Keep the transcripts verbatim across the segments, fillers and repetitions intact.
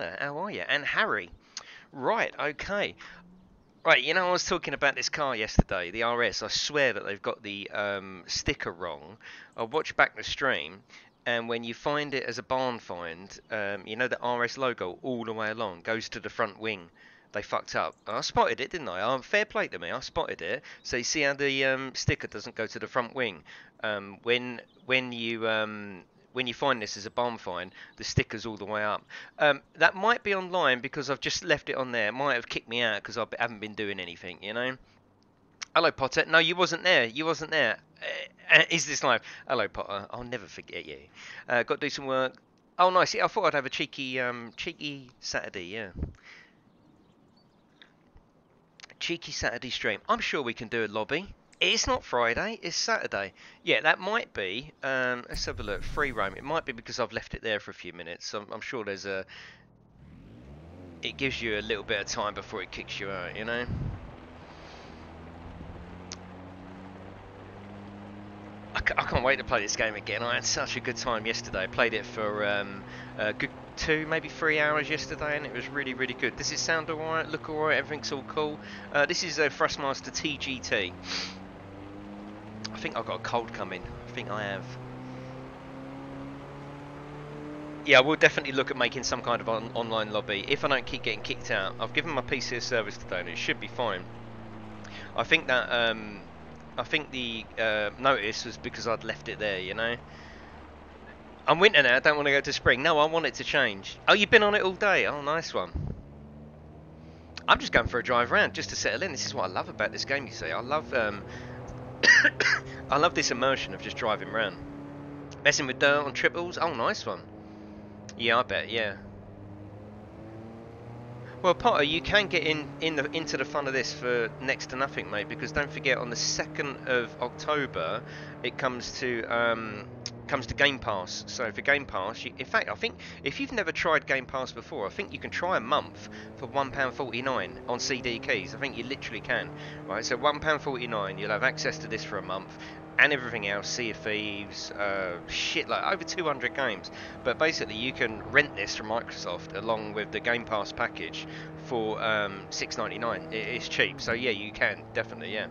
on there? How are you? And Harry. Right, okay. Right, you know, I was talking about this car yesterday, the R S. I swear that they've got the um, sticker wrong. I watched back the stream, and when you find it as a barn find, um, you know the R S logo all the way along goes to the front wing. They fucked up. I spotted it, didn't I? Oh, fair play to me. I spotted it. So you see how the um, sticker doesn't go to the front wing. Um, when when you um, when you find this as a bomb find, the sticker's all the way up. Um, that might be online because I've just left it on there. It might have kicked me out because I haven't been doing anything, you know. Hello, Potter. No, you wasn't there. You wasn't there. Uh, is this live? Hello, Potter. I'll never forget you. Uh, got to do some work. Oh, nice. I thought I'd have a cheeky um, cheeky Saturday, yeah. Cheeky Saturday stream. I'm sure we can do a lobby. It's not Friday, it's Saturday. Yeah, that might be. Um, let's have a look. Free roam. It might be because I've left it there for a few minutes. I'm, I'm sure there's a... It gives you a little bit of time before it kicks you out, you know? I, c I can't wait to play this game again. I had such a good time yesterday. I played it for um, a good two, maybe three hours yesterday, and it was really, really good. Does it sound alright? Look alright? Everything's all cool? Uh, this is a Thrustmaster T G T. I think I've got a cold coming. I think I have. Yeah, I will definitely look at making some kind of on online lobby if I don't keep getting kicked out. I've given my P C a service today, and it should be fine. I think that... Um, I think the uh, notice was because I'd left it there, you know. I'm winter now, I don't want to go to spring. No, I want it to change. Oh, you've been on it all day. Oh, nice one. I'm just going for a drive around just to settle in. This is what I love about this game, you see. I love um, I love this immersion of just driving around. Messing with dirt on triples. Oh, nice one. Yeah, I bet, yeah. Well, Potter, you can get in, in the, into the fun of this for next to nothing, mate, because don't forget, on the second of October, it comes to um, comes to Game Pass. So for Game Pass, you, in fact, I think if you've never tried Game Pass before, I think you can try a month for one pound forty-nine on C D Keys. I think you literally can. Right, so one pound forty-nine, you'll have access to this for a month. And everything else, Sea of Thieves, uh, shit, like over two hundred games. But basically you can rent this from Microsoft along with the Game Pass package for um, six ninety-nine. It's cheap, so yeah, you can, definitely, yeah.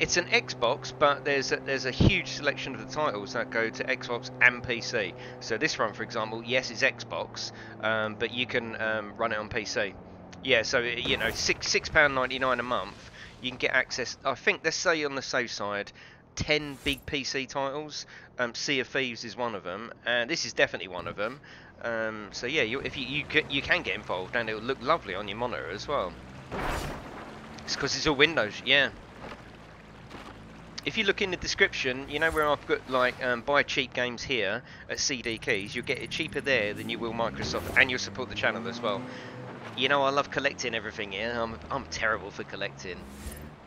It's an Xbox, but there's a, there's a huge selection of the titles that go to Xbox and P C. So this one, for example, yes, it's Xbox, um, but you can um, run it on P C. Yeah, so, you know, six pounds ninety-nine a month, you can get access, I think, let's say on the safe side, ten big P C titles. um, Sea of Thieves is one of them, and this is definitely one of them. Um, so yeah, you, if you, you, you can get involved, and it'll look lovely on your monitor as well. It's because it's all Windows, yeah. If you look in the description, you know where I've got like um, buy cheap games here at C D Keys, you'll get it cheaper there than you will Microsoft, and you'll support the channel as well. You know, I love collecting everything here. I'm, I'm terrible for collecting.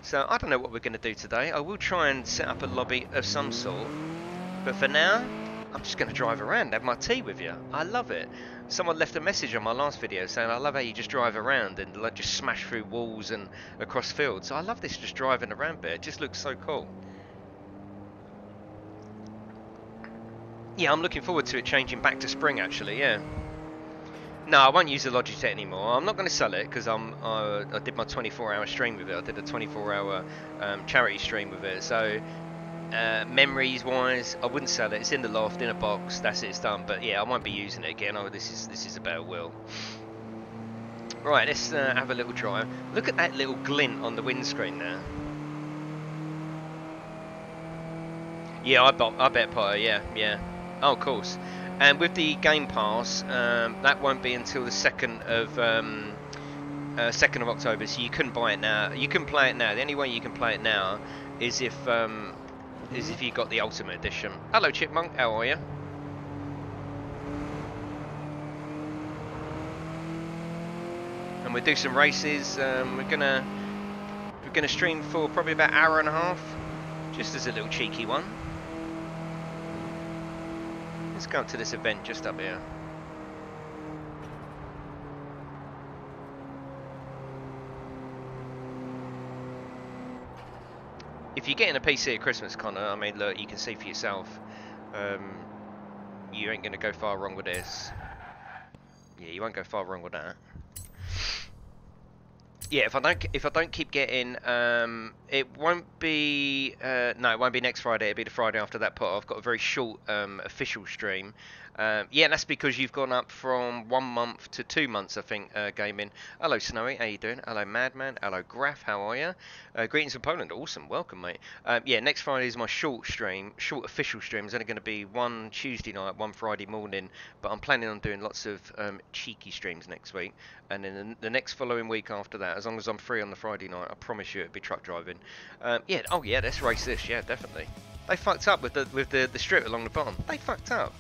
So, I don't know what we're going to do today. I will try and set up a lobby of some sort. But for now, I'm just going to drive around, have my tea with you. I love it. Someone left a message on my last video saying, I love how you just drive around and like just smash through walls and across fields. So I love this just driving around bit. It just looks so cool. Yeah, I'm looking forward to it changing back to spring, actually, yeah. No, I won't use the Logitech anymore. I'm not going to sell it because I'm uh, I did my twenty-four hour stream with it. I did a twenty-four hour um, charity stream with it. So uh, memories wise, I wouldn't sell it. It's in the loft, in a box. That's it. It's done. But yeah, I won't be using it again. Oh, this is this is a better will. Right, let's uh, have a little drive. Look at that little glint on the windscreen there. Yeah, I bet. I bet Potter. Yeah, yeah. Oh, of course. And with the Game Pass, um, that won't be until the second of um, uh, second of October. So you couldn't buy it now. You can play it now. The only way you can play it now is if um, is if you got the Ultimate Edition. Hello, Chipmunk. How are you? And we'll do some races. Um, we're gonna we're gonna stream for probably about an hour and a half, just as a little cheeky one. Let's go up to this event just up here. If you're getting a P C at Christmas, Connor, I mean, look, you can see for yourself. Um, you ain't going to go far wrong with this. Yeah, you won't go far wrong with that. Yeah, if I don't if I don't keep getting, um, it won't be uh, no, it won't be next Friday. It'll be the Friday after that. Pot I've got a very short um, official stream. Um, yeah, and that's because you've gone up from one month to two months, I think. Uh, gaming. Hello, Snowy. How you doing? Hello, Madman. Hello, Graf. How are you? Uh, greetings from Poland. Awesome. Welcome, mate. Um, yeah, next Friday is my short stream, short official stream. It's only going to be one Tuesday night, one Friday morning, but I'm planning on doing lots of um, cheeky streams next week, and then the next following week after that. As long as I'm free on the Friday night, I promise you it'll be truck driving. Um, yeah, oh yeah, let's race this. Yeah, definitely. They fucked up with the with the, the strip along the bottom. They fucked up.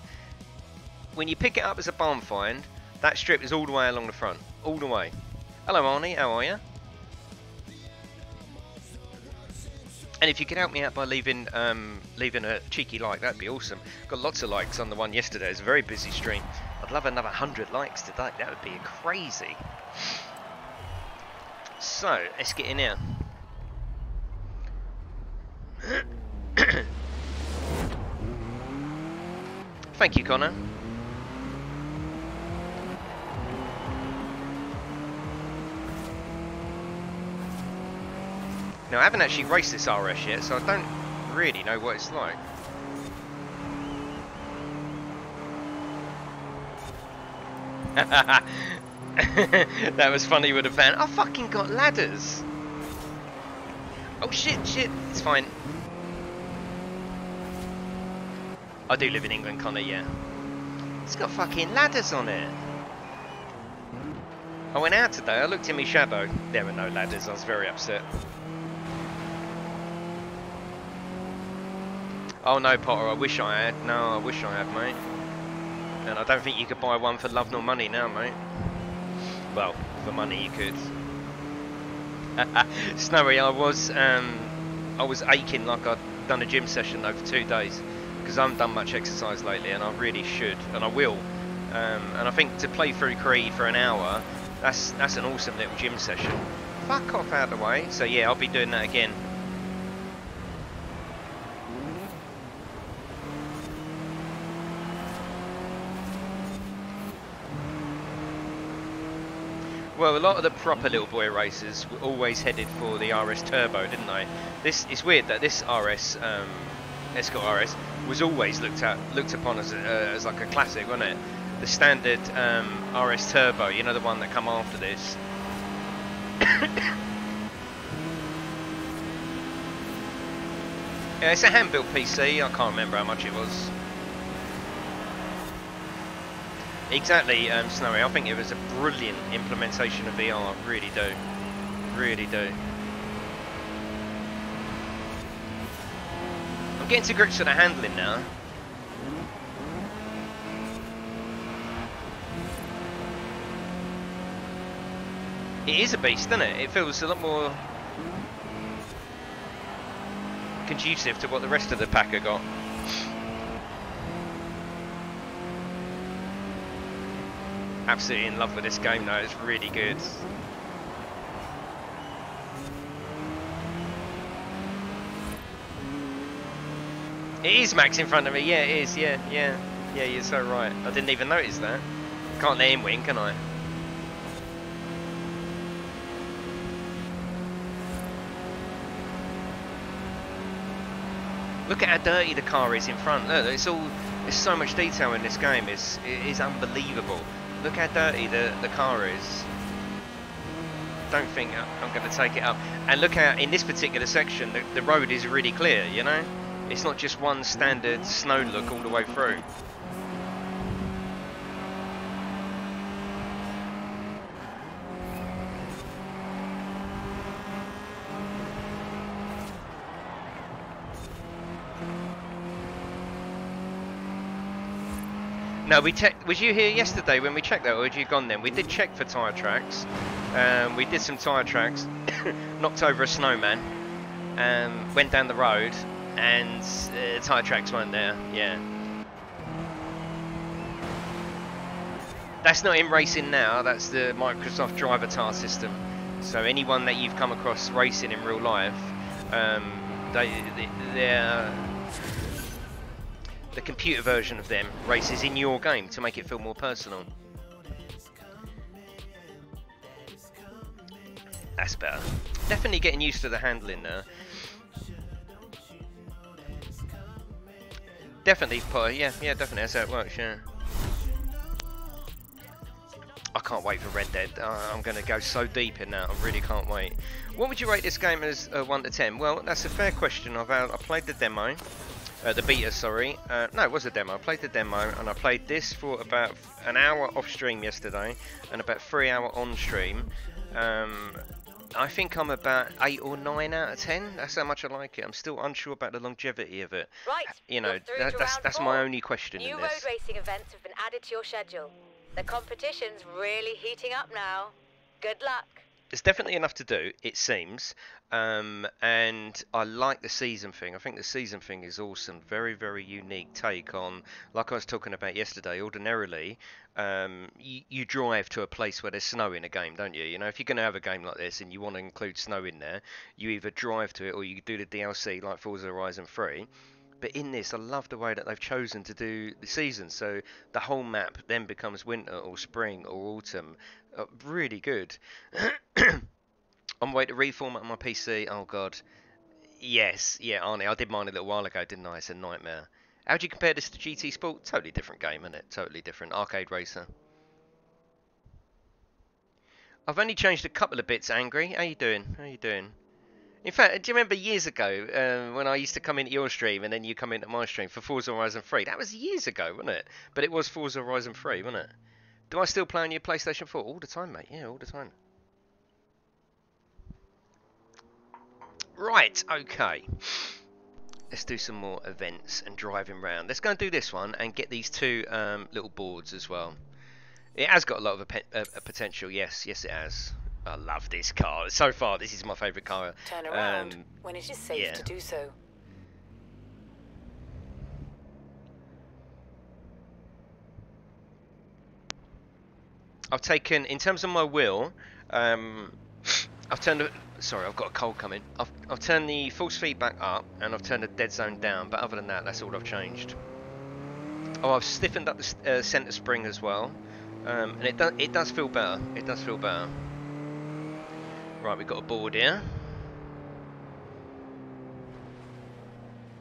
When you pick it up as a barn find, that strip is all the way along the front, all the way. Hello, Arnie. How are you? And if you could help me out by leaving um, leaving a cheeky like, that'd be awesome. Got lots of likes on the one yesterday. It's a very busy stream. I'd love another hundred likes today. That would be crazy. So, let's get in here. Thank you, Connor. Now, I haven't actually raced this R S yet, so I don't really know what it's like. That was funny with a van. I fucking got ladders. Oh shit, shit. It's fine. I do live in England, Connor, yeah. It's got fucking ladders on it. I went out today. I looked in my shadow. There were no ladders. I was very upset. Oh no, Potter. I wish I had. No, I wish I had, mate. And I don't think you could buy one for love nor money now, mate. Well, for money you could. Snowy, I was um, I was aching like I'd done a gym session over two days because I haven't done much exercise lately, and I really should, and I will. Um, and I think to play through Creed for an hour, that's that's an awesome little gym session. Fuck off out of the way. So yeah, I'll be doing that again. Well, a lot of the proper little boy racers were always headed for the R S Turbo, didn't they? This it's weird that this R S, um, Escort R S, was always looked at looked upon as a, uh, as like a classic, wasn't it? The standard um, R S Turbo, you know, the one that come after this. Yeah, it's a hand-built P C. I can't remember how much it was. Exactly, um, Snowy, I think it was a brilliant implementation of V R, I really do, really do. I'm getting to grips with the handling now. It is a beast, isn't it? It feels a lot more conducive to what the rest of the pack have got. Absolutely in love with this game though, it's really good. It is Max in front of me, yeah it is, yeah, yeah. Yeah, you're so right. I didn't even notice that. Can't let him win, can I? Look at how dirty the car is in front. Look, it's all, there's so much detail in this game, it's, it is unbelievable. Look how dirty the, the car is. Don't think I'm going to take it up. And look how, in this particular section, the, the road is really clear, you know? It's not just one standard snow look all the way through. No, we checked. Was you here yesterday when we checked that, or had you gone then? We did check for tyre tracks. Um, we did some tyre tracks. Knocked over a snowman. Um, went down the road, and uh, tyre tracks weren't there. Yeah. That's not in racing now. That's the Microsoft driver tar system. So anyone that you've come across racing in real life, um, they they're. The computer version of them races in your game to make it feel more personal. That's better. Definitely getting used to the handling now. Definitely, yeah, yeah, definitely, that's how it works, yeah. I can't wait for Red Dead. Uh, I'm going to go so deep in that, I really can't wait. What would you rate this game as uh, one to ten? Well, that's a fair question. I've uh, I played the demo, uh, the beta, sorry. Uh, no, it was a demo. I played the demo, and I played this for about an hour off stream yesterday, and about three hour on stream. Um, I think I'm about eight or nine out of ten. That's how much I like it. I'm still unsure about the longevity of it. Right. You know, that, that's that's four. My only question New in this. Road racing events have been added to your schedule. The competition's really heating up now. Good luck. It's definitely enough to do, it seems. Um, and I like the season thing. I think the season thing is awesome. Very, very unique take on, like I was talking about yesterday, ordinarily, um, you, you drive to a place where there's snow in a game, don't you? You know, if you're going to have a game like this and you want to include snow in there, you either drive to it or you do the D L C like Forza Horizon three. But in this, I love the way that they've chosen to do the season. So the whole map then becomes winter or spring or autumn. Uh, really good. I'm waiting to reformat my P C. Oh, God. Yes. Yeah, Arnie, I did mine a little while ago, didn't I? It's a nightmare. How do you compare this to G T Sport? Totally different game, isn't it? Totally different. Arcade racer. I've only changed a couple of bits, Angry. How you doing? How you doing? In fact, do you remember years ago uh, when I used to come into your stream and then you come into my stream for Forza Horizon three? That was years ago, wasn't it? But it was Forza Horizon three, wasn't it? Do I still play on your PlayStation four? All the time, mate. Yeah, all the time. Right, okay. Let's do some more events and driving round. Let's go and do this one and get these two um, little boards as well. It has got a lot of a a potential. Yes, yes it has. I love this car. So far, this is my favourite car. Turn around um, when it is safe yeah. to do so. I've taken, in terms of my wheel, um, I've turned. The, sorry, I've got a cold coming. I've I've turned the force feedback up and I've turned the dead zone down. But other than that, that's all I've changed. Oh, I've stiffened up the uh, centre spring as well, um, and it does it does feel better. It does feel better. Right, we've got a board here.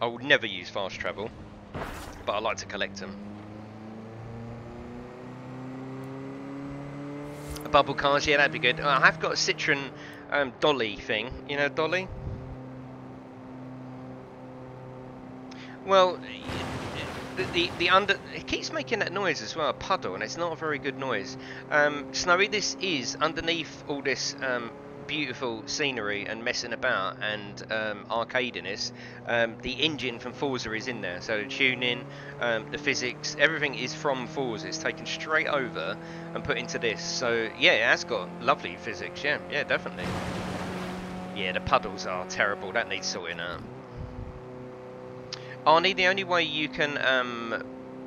I would never use fast travel, but I like to collect them. Bubble cars, yeah, that'd be good. I have got a Citroen um, dolly thing. You know, dolly? Well, the, the, the under... It keeps making that noise as well, a puddle, and it's not a very good noise. Um, Snowy, this is underneath all this... Um, beautiful scenery and messing about and um, arcadiness. Um, the engine from Forza is in there, so the tuning, um, the physics, everything is from Forza. It's taken straight over and put into this. So yeah, it has got lovely physics. Yeah, yeah, definitely. Yeah, the puddles are terrible. That needs sorting out. Arnie, the only way you can um,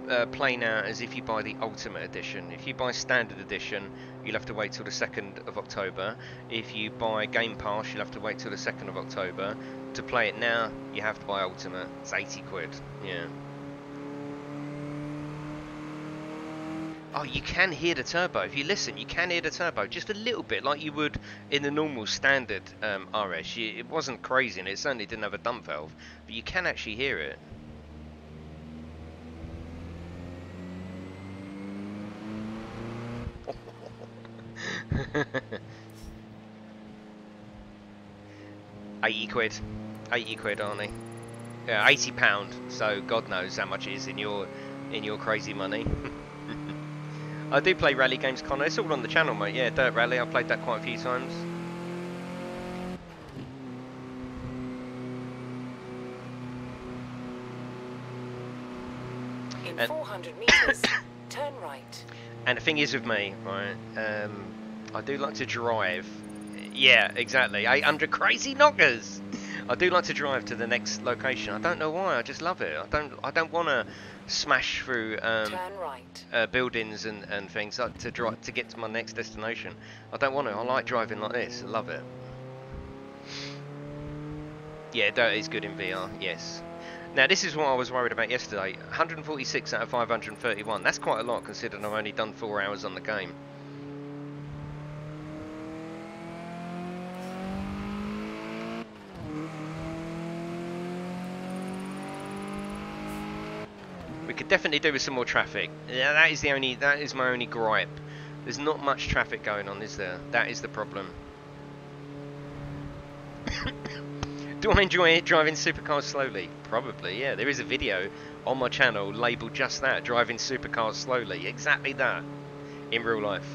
uh, play now is if you buy the Ultimate Edition. If you buy Standard Edition, you'll have to wait till the second of October. If you buy Game Pass, you'll have to wait till the second of October. To play it now, you have to buy Ultimate. It's eighty quid, yeah. Oh, you can hear the turbo. If you listen, you can hear the turbo. Just a little bit, like you would in the normal standard um, R S. You, it wasn't crazy, and it certainly didn't have a dump valve. But you can actually hear it. eighty quid, eighty quid, aren't they? Yeah, eighty pound. So God knows how much it is in your in your crazy money. I do play rally games, Connor. It's all on the channel, mate. Yeah, Dirt Rally. I played that quite a few times. In and four hundred meters, turn right. And the thing is with me, right? Um, I do like to drive. Yeah, exactly. eight hundred crazy knockers. I do like to drive to the next location. I don't know why. I just love it. I don't. I don't want to smash through um, Turn right. uh, buildings and and things like to drive to get to my next destination. I don't want to. I like driving like this. I love it. Yeah, that is good in V R. Yes. Now this is what I was worried about yesterday. one hundred forty-six out of five hundred thirty-one. That's quite a lot considering I've only done four hours on the game. could definitely do with some more traffic. Yeah, that is the only, that is my only gripe. There's not much traffic going on, is there? That is the problem. Do I enjoy driving supercars slowly? Probably, yeah. There is a video on my channel labelled just that, driving supercars slowly. Exactly that, in real life.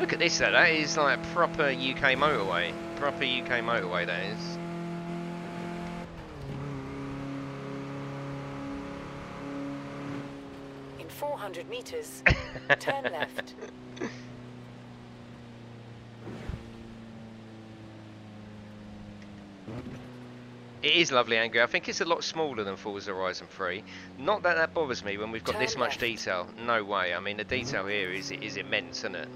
Look at this though, that is like a proper U K motorway. Proper U K motorway, that is. four hundred meters, turn left. It is lovely, Andrew. I think it's a lot smaller than Forza Horizon three. Not that that bothers me when we've got turn this much left. Detail. No way. I mean, the detail here is, is immense, isn't it?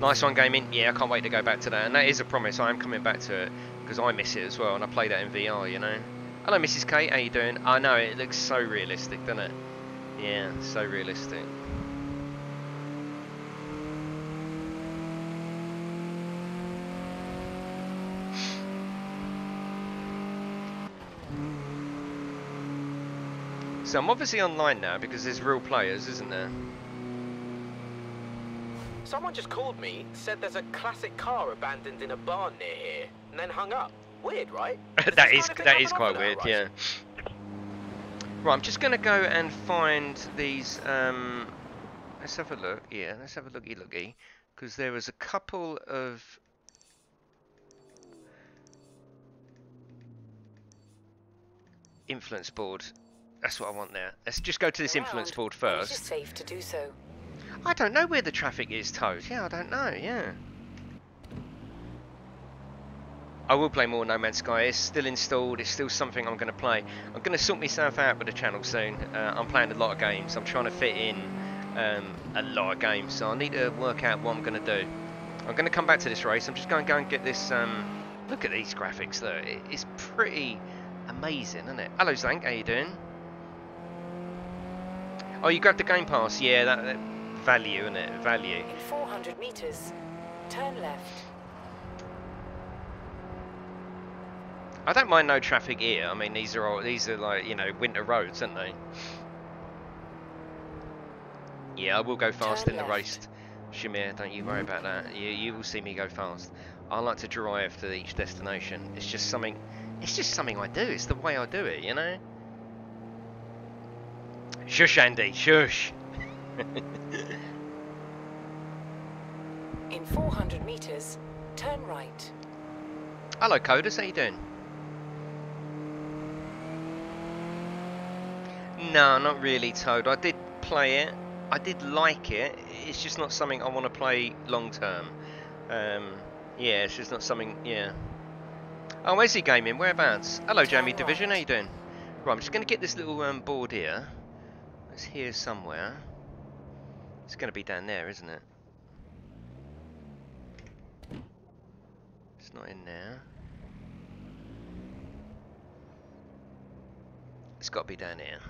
Nice one, gaming. Yeah, I can't wait to go back to that. And that is a promise. I am coming back to it because I miss it as well. And I play that in V R, you know. Hello Missus Kate, how you doing? I know, it looks so realistic, doesn't it? Yeah, so realistic. So I'm obviously online now because there's real players, isn't there? Someone just called me, said there's a classic car abandoned in a barn near here, and then hung up. Weird, right? that is that is quite weird, right? Yeah. Right, I'm just gonna go and find these. Um, let's have a look. Yeah, let's have a looky looky, because there was a couple of. Influence board. That's what I want there. Let's just go to this Around. influence board first. Is it safe to do so? I don't know where the traffic is, Toad. Yeah, I don't know. Yeah. I will play more No Man's Sky. It's still installed, it's still something I'm going to play. I'm going to sort myself out with the channel soon. uh, I'm playing a lot of games, I'm trying to fit in um, a lot of games, so I need to work out what I'm going to do. I'm going to come back to this race. I'm just going to go and get this, um, look at these graphics though, it, it's pretty amazing, isn't it? Hello Zank, how you doing? Oh, you grabbed the Game Pass, yeah, that, that value, isn't it, value. In four hundred metres, turn left. I don't mind no traffic here. I mean, these are all, these are like, you know, winter roads, aren't they? Yeah, I will go fast Turn in left. the race, Shamir. Don't you worry about that. You you will see me go fast. I like to drive to each destination. It's just something. It's just something I do. It's the way I do it, you know. Shush, Andy. Shush. In four hundred meters, turn right. Hello, Coders. How you doing? No, not really, Toad. I did play it. I did like it. It's just not something I want to play long term. Um, yeah, it's just not something. Yeah. Oh, where's he gaming? Whereabouts? Hello, Jamie Division. How you doing? Right, I'm just going to get this little um, board here. It's here somewhere. It's going to be down there, isn't it? It's not in there. It's got to be down here.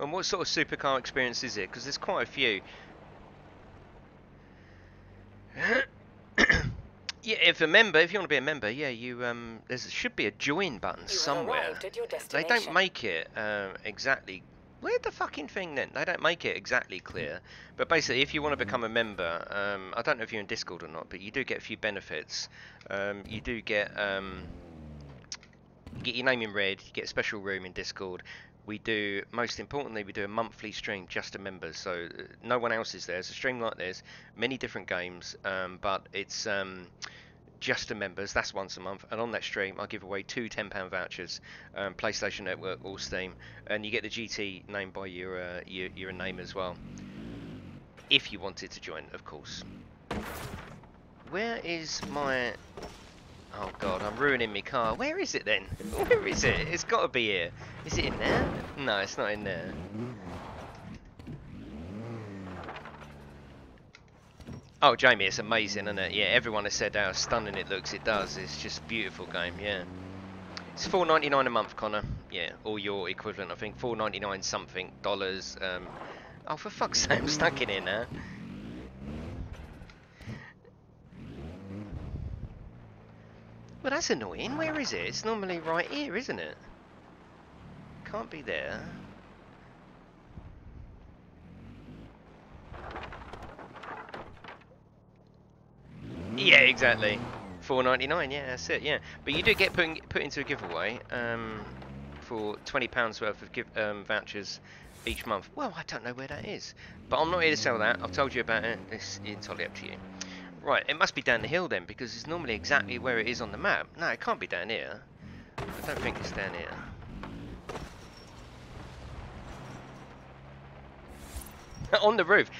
And what sort of supercar experience is it? Because there's quite a few. Yeah, if a member, if you want to be a member, yeah, you um, there should be a join button you somewhere. They don't make it uh, exactly. Where'd the fucking thing then? They don't make it exactly clear. But basically, if you want to become a member, um, I don't know if you're in Discord or not, but you do get a few benefits. Um, you do get. Um, You get your name in red, you get a special room in Discord. We do, most importantly, we do a monthly stream just to members, so no one else is there. It's a stream like this, many different games, um, but it's um, just to members. That's once a month, and on that stream I give away two ten pound vouchers, um, PlayStation Network or Steam, and you get the G T name by your, uh, your, your name as well, if you wanted to join, of course. Where is my... Oh god, I'm ruining my car. Where is it then? Where is it? It's got to be here. Is it in there? No, it's not in there. Oh, Jamie, it's amazing, isn't it? Yeah, everyone has said how stunning it looks. It does. It's just a beautiful game, yeah. It's four ninety-nine a month, Connor. Yeah, or your equivalent, I think. four ninety-nine something dollars. Um, oh, for fuck's sake, I'm stuck in here now. Well, that's annoying. Where is it? It's normally right here, isn't it? Can't be there. Yeah, exactly. four ninety-nine. Yeah, that's it. Yeah, but you do get put put into a giveaway um, for twenty pounds worth of give, um, vouchers each month. Well, I don't know where that is, but I'm not here to sell that. I've told you about it. It's entirely up to you. Right, it must be down the hill then, because it's normally exactly where it is on the map. No, it can't be down here. I don't think it's down here. On the roof.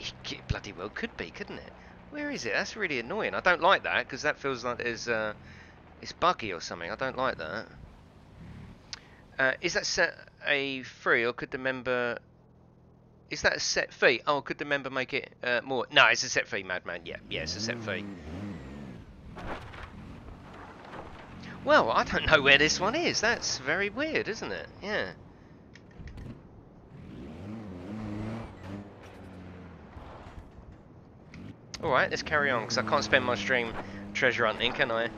It bloody well could be, couldn't it? Where is it? That's really annoying. I don't like that, because that feels like there's, uh, it's buggy or something. I don't like that. Uh, is that set a free, or could the member... Is that a set fee? Oh, could the member make it uh, more? No, it's a set fee, madman. Yeah, yeah, it's a set fee. Well, I don't know where this one is. That's very weird, isn't it? Yeah. Alright, let's carry on, because I can't spend my stream treasure hunting, can I?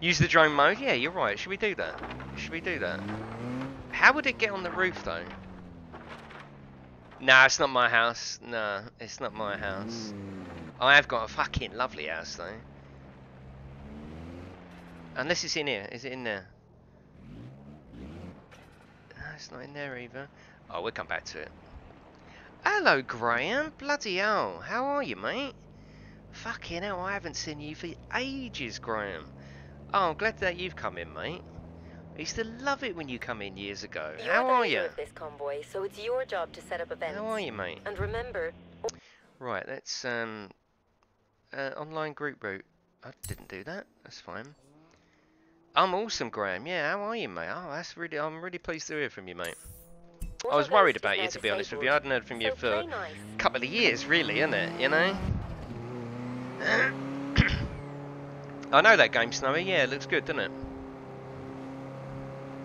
Use the drone mode? Yeah, you're right. Should we do that? Should we do that? How would it get on the roof, though? Nah, it's not my house. Nah, it's not my house. I have got a fucking lovely house, though. Unless it's in here. Is it in there? No, it's not in there either. Oh, we'll come back to it. Hello, Graham. Bloody hell. How are you, mate? Fucking hell, I haven't seen you for ages, Graham. Oh, I'm glad that you've come in, mate. I used to love it when you come in years ago. You're How are you? This convoy, so it's your job to set up events. How are you, mate? And remember. Right, let's um, uh, online group route. I didn't do that. That's fine. I'm awesome, Graham. Yeah, how are you, mate? Oh, that's really. I'm really pleased to hear from you, mate. I was worried about you, to be honest with you. I hadn't heard from you for a couple of years, really, innit? You know. I know that game, Snowy. Yeah, it looks good, doesn't it?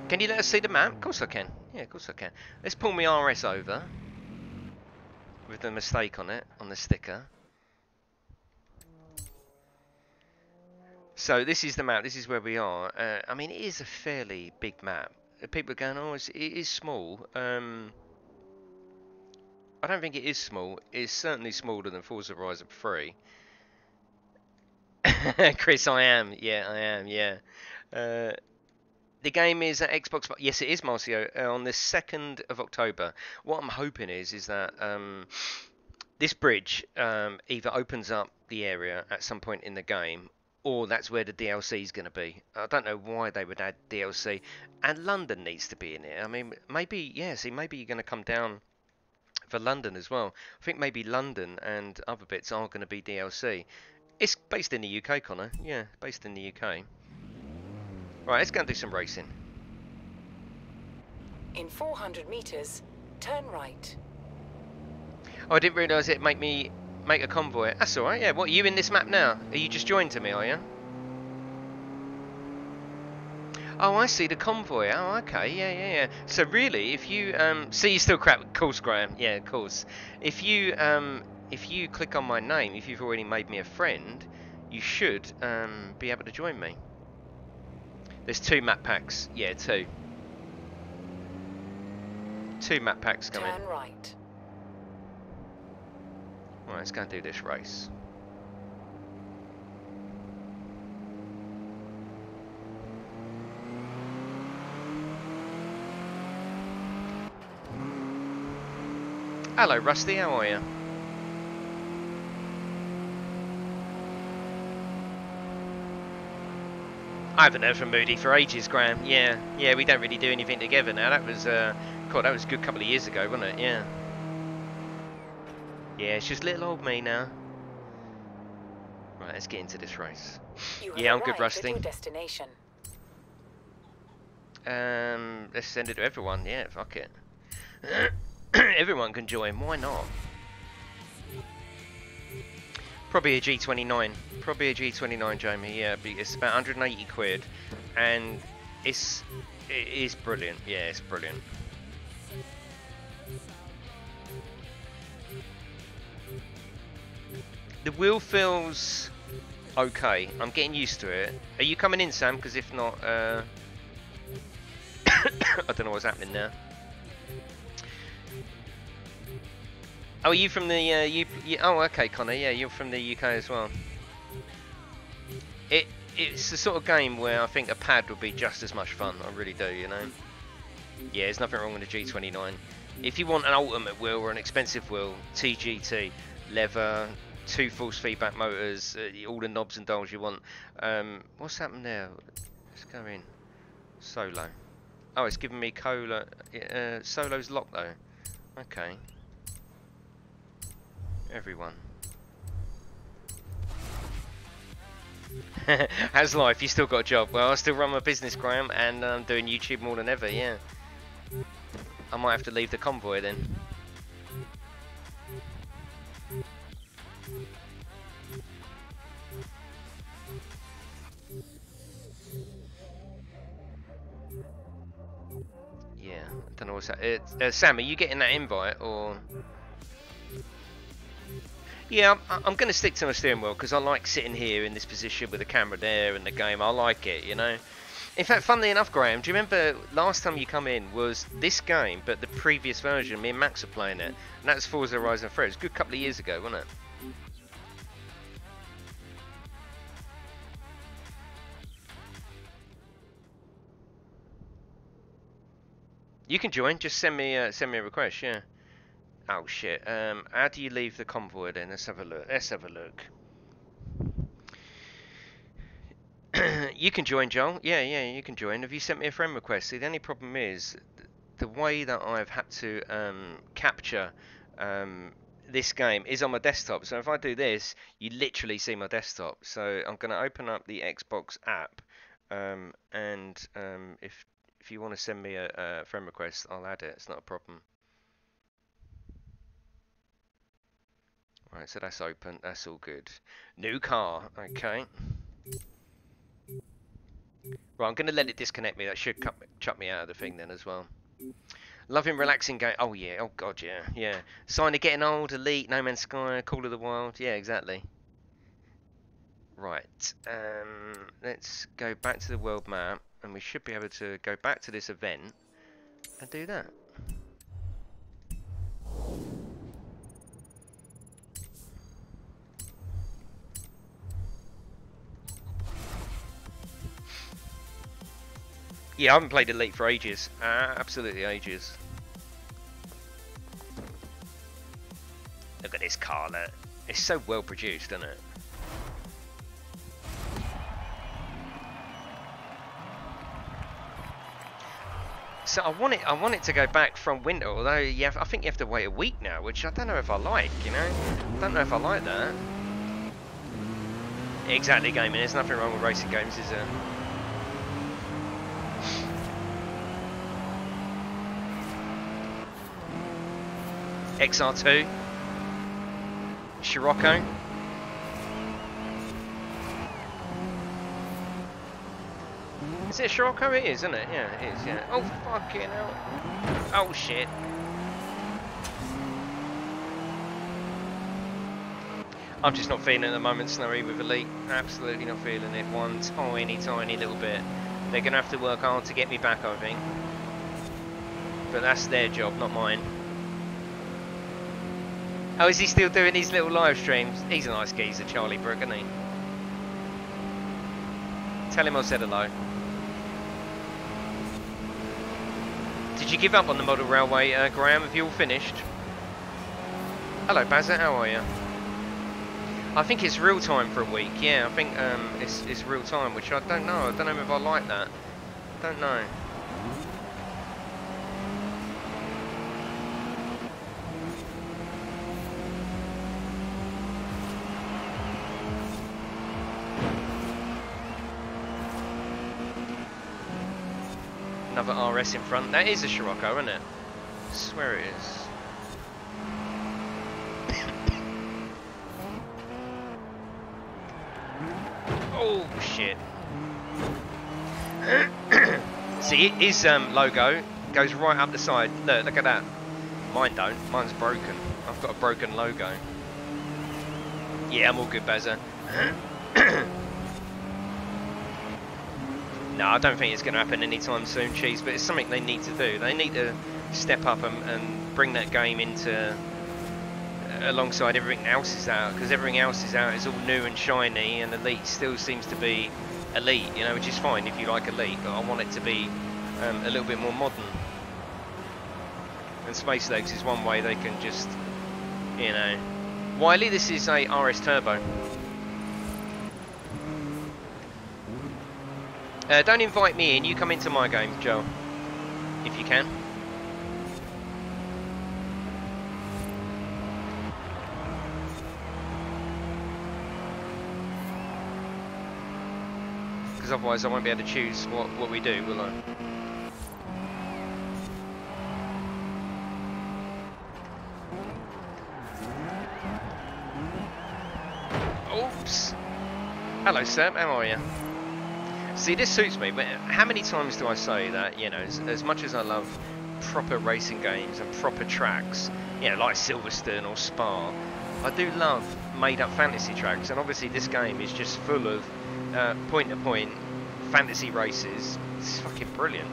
Can you let us see the map? Of course I can. Yeah, of course I can. Let's pull my R S over. With the mistake on it, on the sticker. So this is the map, this is where we are. Uh, I mean, it is a fairly big map. People are going, oh, it's, it is small. Um, I don't think it is small. It's certainly smaller than Forza Horizon three. Chris, I am. Yeah, I am. Yeah. Uh, The game is at Xbox... Yes, it is, Marcio, uh, on the second of October. What I'm hoping is is that um, this bridge um, either opens up the area at some point in the game, or that's where the D L C is going to be. I don't know why they would add D L C. And London needs to be in it. I mean, maybe... Yeah, see, maybe you're going to come down for London as well. I think maybe London and other bits are going to be D L C. It's based in the U K, Connor. Yeah, based in the U K. Right, let's go and do some racing. In four hundred meters, turn right. Oh, I didn't realise it made me make a convoy. That's alright, yeah. What, are you in this map now? Are you just joined to me, are you? Oh, I see the convoy. Oh, okay, yeah, yeah, yeah. So really, if you... Um, see, you're still crap. Of course, Graham. Yeah, of course. If you, um, if you click on my name, if you've already made me a friend, you should um, be able to join me. There's two map packs. Yeah, two. Two map packs coming. Turn right. Alright, let's go and do this race. Hello, Rusty. How are you? I haven't heard from Moody for ages, Graham. Yeah, yeah, we don't really do anything together now. That was, uh, God, that was a good couple of years ago, wasn't it? Yeah. Yeah, it's just little old me now. Right, let's get into this race. You yeah, I'm good, Rusty. Destination. Um, let's send it to everyone. Yeah, fuck it. Everyone can join. Why not? Probably a G twenty-nine, probably a G twenty-nine, Jamie. Yeah, it's about one hundred and eighty quid, and it's it is brilliant. Yeah, it's brilliant. The wheel feels okay. I'm getting used to it. Are you coming in, Sam? Because if not, uh... I don't know what's happening there. Oh, are you from the uh, you, you? Oh, okay, Connor. Yeah, you're from the U K as well. It it's the sort of game where I think a pad would be just as much fun. I really do, you know. Yeah, there's nothing wrong with the G twenty-nine. If you want an ultimate wheel or an expensive wheel, T G T, leather, two force feedback motors, uh, all the knobs and dials you want. Um, what's happened there? Let's go in. Solo. Oh, it's giving me cola. Uh, solo's locked though. Okay. Everyone. How's life? You still got a job? Well, I still run my business, Graham, and I'm um, doing YouTube more than ever. Yeah. I might have to leave the convoy then. Yeah, I don't know what's that. Uh, uh, Sam, are you getting that invite or? Yeah, I'm, I'm going to stick to my steering wheel because I like sitting here in this position with the camera there and the game. I like it, you know. In fact, funnily enough, Graham, do you remember last time you come in was this game, but the previous version, me and Max are playing it. And that's Forza Horizon three. It was a good couple of years ago, wasn't it? You can join. Just send me, uh, send me a request, yeah. Oh shit, um, how do you leave the convoy then? Let's have a look, let's have a look. You can join, Joel. Yeah, yeah, you can join. Have you sent me a friend request? See, the only problem is, th the way that I've had to um, capture um, this game is on my desktop. So if I do this, you literally see my desktop. So I'm going to open up the Xbox app, um, and um, if, if you want to send me a, a friend request, I'll add it, it's not a problem. Right, so that's open, that's all good. New car, okay. Right, I'm going to let it disconnect me, that should cut me, chuck me out of the thing then as well. Loving relaxing game, oh yeah, oh god yeah, yeah. Sign of Getting Old, Elite, No Man's Sky, Call of the Wild, yeah, exactly. Right, um, let's go back to the world map, and we should be able to go back to this event and do that. Yeah, I haven't played Elite for ages. Uh, absolutely ages. Look at this car, look. It's so well produced, isn't it? So I want it. I want it to go back from winter. Although you have, I think you have to wait a week now, which I don't know if I like. You know, I don't know if I like that. Exactly, gaming. There's nothing wrong with racing games, is there? X R two, Scirocco. Is it a Scirocco? It is, isn't it? Yeah, it is, yeah. Oh, fucking hell. Oh, shit. I'm just not feeling it at the moment, Snowy, with Elite. Absolutely not feeling it one tiny, tiny little bit. They're going to have to work hard to get me back, I think. But that's their job, not mine. Oh, is he still doing his little live streams? He's a nice geezer, Charlie Brook, isn't he? Tell him I said hello. Did you give up on the model railway, uh, Graham? Have you all finished? Hello, Bazza, how are you? I think it's real time for a week, yeah. I think um, it's, it's real time, which I don't know. I don't know if I like that. I don't know. Another R S in front. That is a Scirocco, isn't it? I swear it is. Oh shit! See, his um, logo goes right up the side. Look, look at that. Mine don't. Mine's broken. I've got a broken logo. Yeah, I'm all good, Bazza. No, I don't think it's going to happen anytime soon, Cheese, but it's something they need to do. They need to step up and, and bring that game into alongside everything else is out, because everything else is out, it's all new and shiny, and Elite still seems to be Elite, you know, which is fine if you like Elite, but I want it to be um, a little bit more modern. And Space Legs is one way they can just, you know. Wiley, this is a R S Turbo. Uh, don't invite me in, you come into my game, Joel, if you can. Because otherwise I won't be able to choose what, what we do, will I? Oops! Hello Sam, how are you? See, this suits me, but how many times do I say that, you know, as, as much as I love proper racing games and proper tracks, you know, like Silverstone or Spa, I do love made-up fantasy tracks, and obviously this game is just full of uh, point-to-point fantasy races. It's fucking brilliant.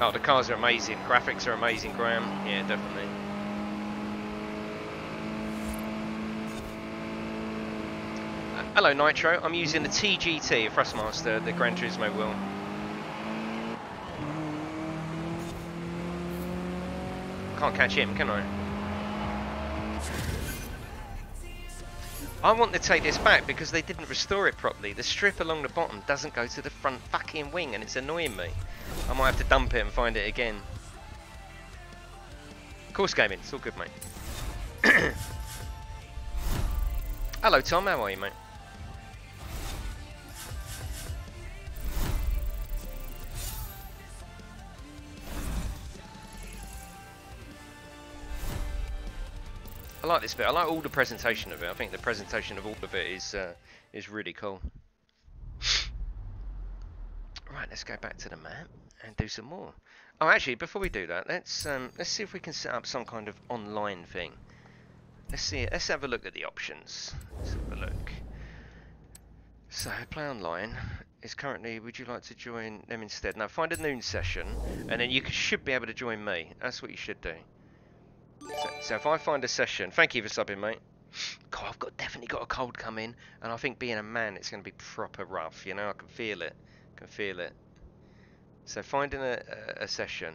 Oh, the cars are amazing. Graphics are amazing, Graham. Yeah, definitely. Uh, hello, Nitro. I'm using the T G T, Thrustmaster, the Gran Turismo wheel. Can't catch him, can I? I want to take this back because they didn't restore it properly. The strip along the bottom doesn't go to the front fucking wing, and it's annoying me. I might have to dump it and find it again. Course gaming, it's all good, mate. Hello Tom, how are you, mate? I like this bit. I like all the presentation of it. I think the presentation of all of it is uh, is really cool. Right, let's go back to the map and do some more. Oh, actually, before we do that, let's um, let's see if we can set up some kind of online thing. Let's see. Let's have a look at the options. Let's have a look. So, play online is currently. Would you like to join them instead? Now, find a noon session, and then you should be able to join me. That's what you should do. So, so if I find a session, thank you for subbing, mate. God, I've got definitely got a cold coming, and I think being a man, it's going to be proper rough. You know, I can feel it. Can feel it. So finding a, a, a session,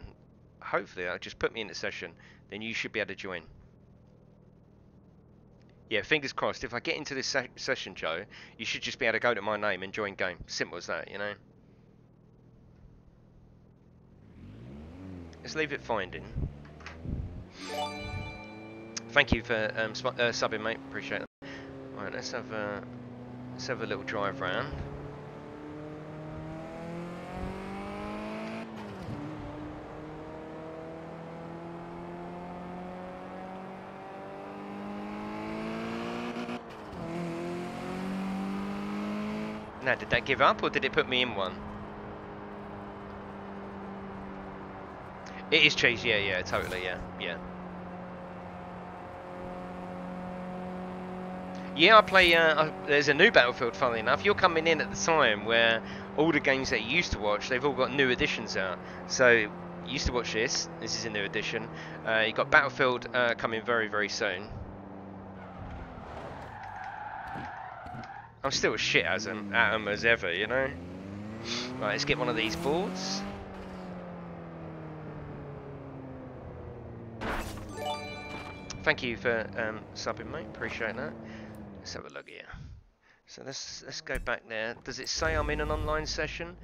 hopefully that'll just put me in a session, then you should be able to join. Yeah, fingers crossed. If I get into this se session, Joe, you should just be able to go to my name and join game. Simple as that, you know. Let's leave it finding. Thank you for um, uh, subbing, mate. Appreciate that. Alright, let's have a let's have a little drive round. Now, did that give up or did it put me in one? It is cheese, yeah, yeah, totally, yeah, yeah. Yeah, I play, uh, I, there's a new Battlefield, funnily enough. You're coming in at the time where all the games that you used to watch, they've all got new editions out. So, you used to watch this, this is a new edition. Uh, you've got Battlefield uh, coming very, very soon. I'm still as shit as um, at them as ever, you know? Right, let's get one of these boards. Thank you for um, subbing, mate. Appreciate that. Let's have a look here. So let's, let's go back there. Does it say I'm in an online session?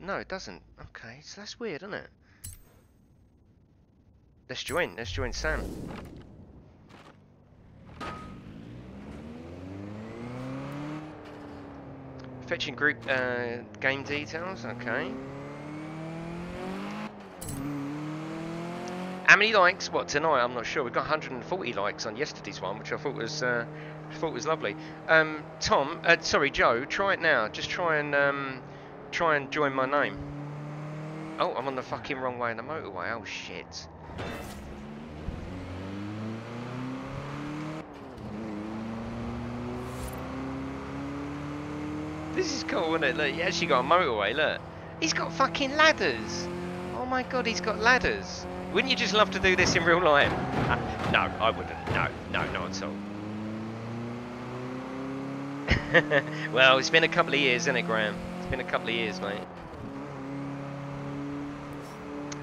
No, it doesn't. Okay, so that's weird, isn't it? Let's join. Let's join Sam. Fetching group uh, game details, okay. How many likes? What, tonight? I'm not sure. We got one hundred and forty likes on yesterday's one, which I thought was uh, thought was lovely. Um, Tom, uh, sorry, Joe, try it now. Just try and um, try and join my name. Oh, I'm on the fucking wrong way on the motorway. Oh, shit. This is cool, isn't it? Look, he actually got a motorway, look. He's got fucking ladders. Oh, my God, he's got ladders. Wouldn't you just love to do this in real life? Uh, no, I wouldn't. No, no, not at all. Well, it's been a couple of years, isn't it, Graham? It's been a couple of years, mate.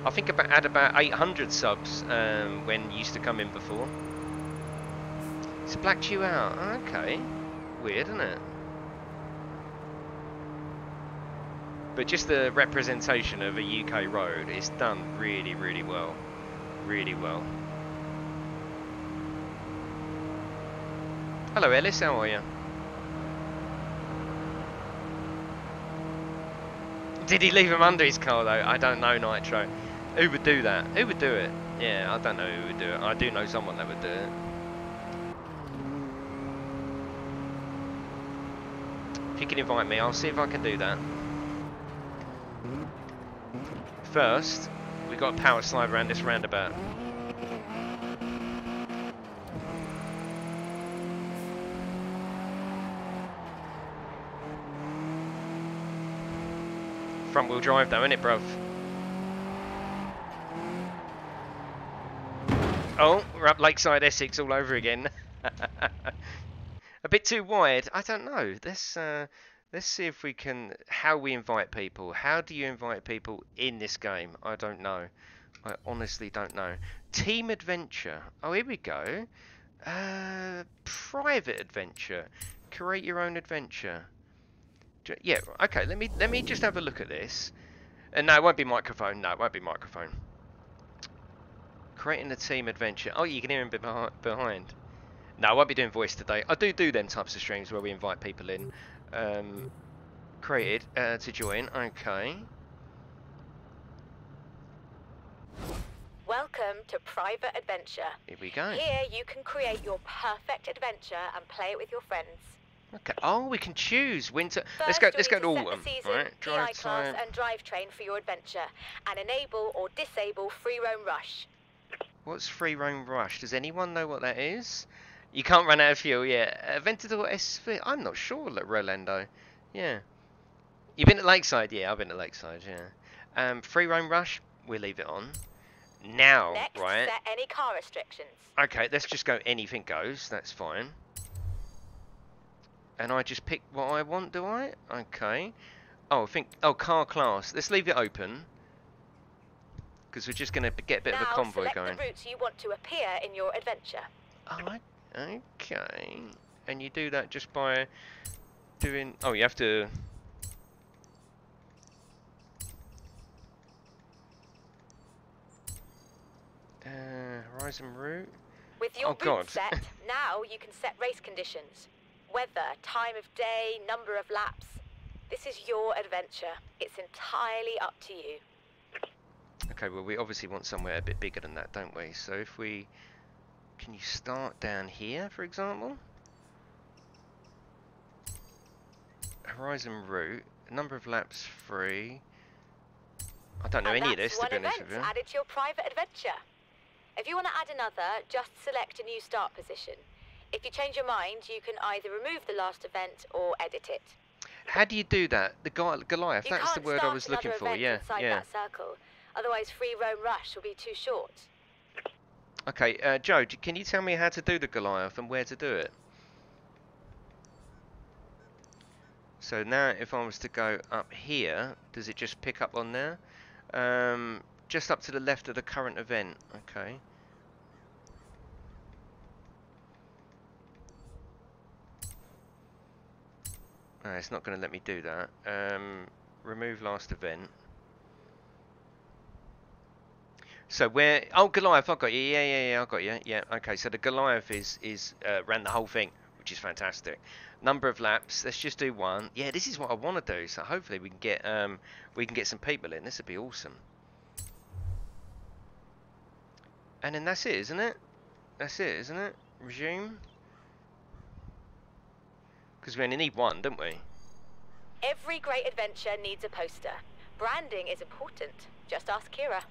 I think I had about eight hundred subs um, when you used to come in before. It's blacked you out. Okay. Weird, isn't it? But just the representation of a U K road is done really, really well. Really well. Hello, Ellis. How are you? Did he leave him under his car though? I don't know, Nitro. Who would do that? Who would do it? Yeah, I don't know who would do it. I do know someone that would do it. If you can invite me, I'll see if I can do that. First, we've got a power slide around this roundabout. Front wheel drive though, innit, bruv? Oh, we're up Lakeside Essex all over again. A bit too wide. I don't know. Let's uh, let's see if we can. How we invite people? How do you invite people in this game? I don't know. I honestly don't know. Team adventure. Oh, here we go. Uh, private adventure. Create your own adventure. Yeah, okay, let me let me just have a look at this. And no, it won't be microphone, no, it won't be microphone. Creating a team adventure. Oh, you can hear him behind. No, I won't be doing voice today. I do do them types of streams where we invite people in. Um, created uh, to join, okay. Welcome to Private Adventure. Here we go. Here you can create your perfect adventure and play it with your friends. Okay. Oh, we can choose winter. First, let's go. Let's go to autumn. Season, right. Drive time class and drivetrain for your adventure, and enable or disable free roam rush. What's free roam rush? Does anyone know what that is? You can't run out of fuel. Yeah. Aventador S V. I'm not sure, Rolando. Yeah. You've been at Lakeside. Yeah, I've been at Lakeside. Yeah. Um, free roam rush. We'll leave it on. Now, next, right? Set any car restrictions. Okay. Let's just go. Anything goes. That's fine. And I just pick what I want, do I? Okay. Oh, I think... Oh, car class. Let's leave it open. Because we're just going to get a bit now of a convoy select going. Now, the routes you want to appear in your adventure. Oh, okay. And you do that just by doing... Oh, you have to... Uh, horizon route. With your oh, route God. set, now you can set race conditions. Weather, time of day, number of laps. This is your adventure. It's entirely up to you. Okay, well, we obviously want somewhere a bit bigger than that, don't we? So if we... Can you start down here, for example? Horizon route, number of laps, three. I don't know and any of this, to be honest with you. Added to your private adventure. If you want to add another, just select a new start position. If you change your mind, you can either remove the last event or edit it. How do you do that? The Goliath, that's the word I was looking for, yeah. yeah. That circle. Otherwise, free roam rush will be too short. Okay, uh, Joe, can you tell me how to do the Goliath and where to do it? So now if I was to go up here, does it just pick up on there? Um, just up to the left of the current event, okay. Uh, it's not going to let me do that. Um, remove last event. So where? Oh, Goliath! I got you. Yeah, yeah, yeah. I got you. Yeah. Okay. So the Goliath is is uh, ran the whole thing, which is fantastic. Number of laps. Let's just do one. Yeah, this is what I want to do. So hopefully we can get um we can get some people in. This would be awesome. And then that's it, isn't it? That's it, isn't it? Resume. Because we only need one, don't we? Every great adventure needs a poster. Branding is important. Just ask Kira.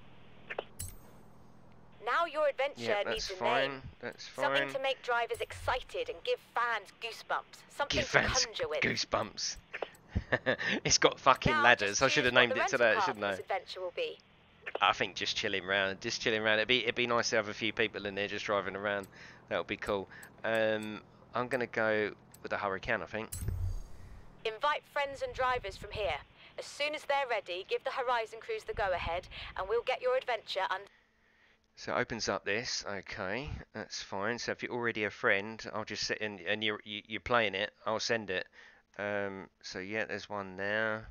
Now your adventure yeah, needs a fine. name. That's fine. Something to make drivers excited and give fans goosebumps. Something give to fans conjure with. Goosebumps. It's got fucking now ladders. I should have named it to that, shouldn't I? Adventure will be. I think just chilling round, just chilling round. It'd be it'd be nice to have a few people in there just driving around. That would be cool. Um, I'm gonna go with the Hurricane, I think. Invite friends and drivers from here. As soon as they're ready, give the Horizon Crews the go-ahead, and we'll get your adventure under. So it opens up this, okay, that's fine. So if you're already a friend, I'll just sit in, and you're, you're playing it, I'll send it. Um, so yeah, there's one there.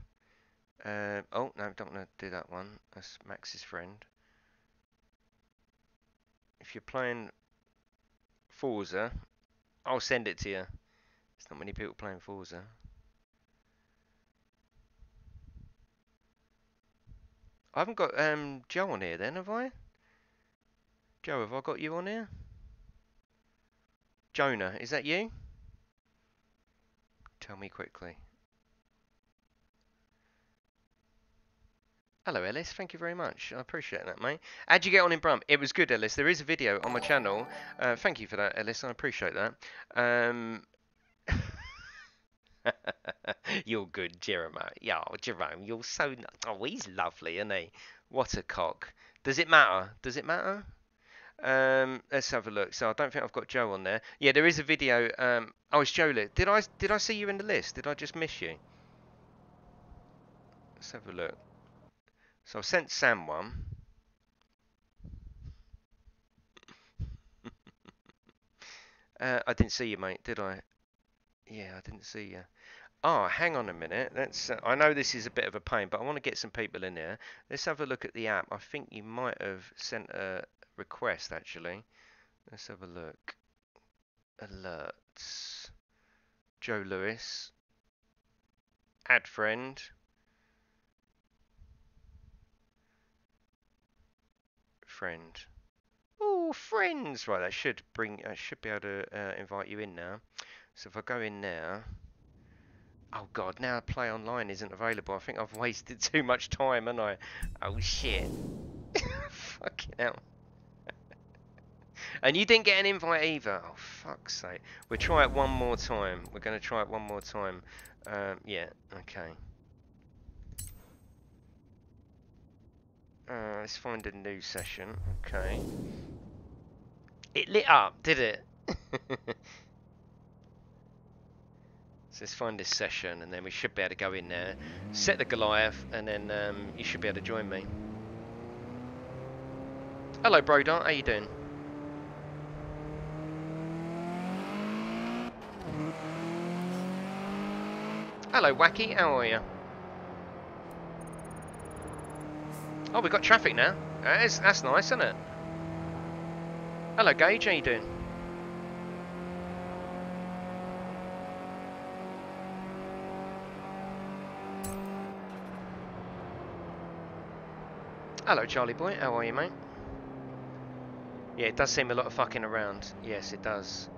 Uh, oh, no, I don't want to do that one. That's Max's friend. If you're playing Forza, I'll send it to you. There's not many people playing Forza. I haven't got um, Joe on here then, have I? Joe, have I got you on here? Jonah, is that you? Tell me quickly. Hello, Ellis. Thank you very much. I appreciate that, mate. How'd you get on in Brum? It was good, Ellis. There is a video on my channel. Uh, thank you for that, Ellis. I appreciate that. Um... You're good, Jerome. Yeah, Jerome, you're so... Oh, he's lovely, isn't he? What a cock. Does it matter? Does it matter? Um, let's have a look. So I don't think I've got Joe on there. Yeah, there is a video. Um, oh, it's Joe. Did I, did I see you in the list? Did I just miss you? Let's have a look. So I've sent Sam one. uh, I didn't see you, mate, did I? Yeah, I didn't see you. Oh, hang on a minute. That's, uh, I know this is a bit of a pain, but I want to get some people in here. Let's have a look at the app. I think you might have sent a request, actually. Let's have a look. Alerts. Joe Lewis. Add friend. Friend. Oh, friends! Right, that should bring. I should be able to uh, invite you in now. So if I go in now. Oh god, now play online isn't available. I think I've wasted too much time, haven't I? Oh shit. Fucking hell. And you didn't get an invite either. Oh fuck's sake. We'll try it one more time. We're going to try it one more time. Um, yeah, okay. Uh, let's find a new session. Okay. It lit up, did it? So let's find this session, and then we should be able to go in there, set the Goliath, and then um, you should be able to join me. Hello, Brodart. How you doing? Hello, Wacky. How are you? Oh, we've got traffic now. That is, that's nice, isn't it? Hello, Gage. How you doing? Hello, Charlie boy. How are you, mate? Yeah, it does seem a lot of fucking around. Yes, it does.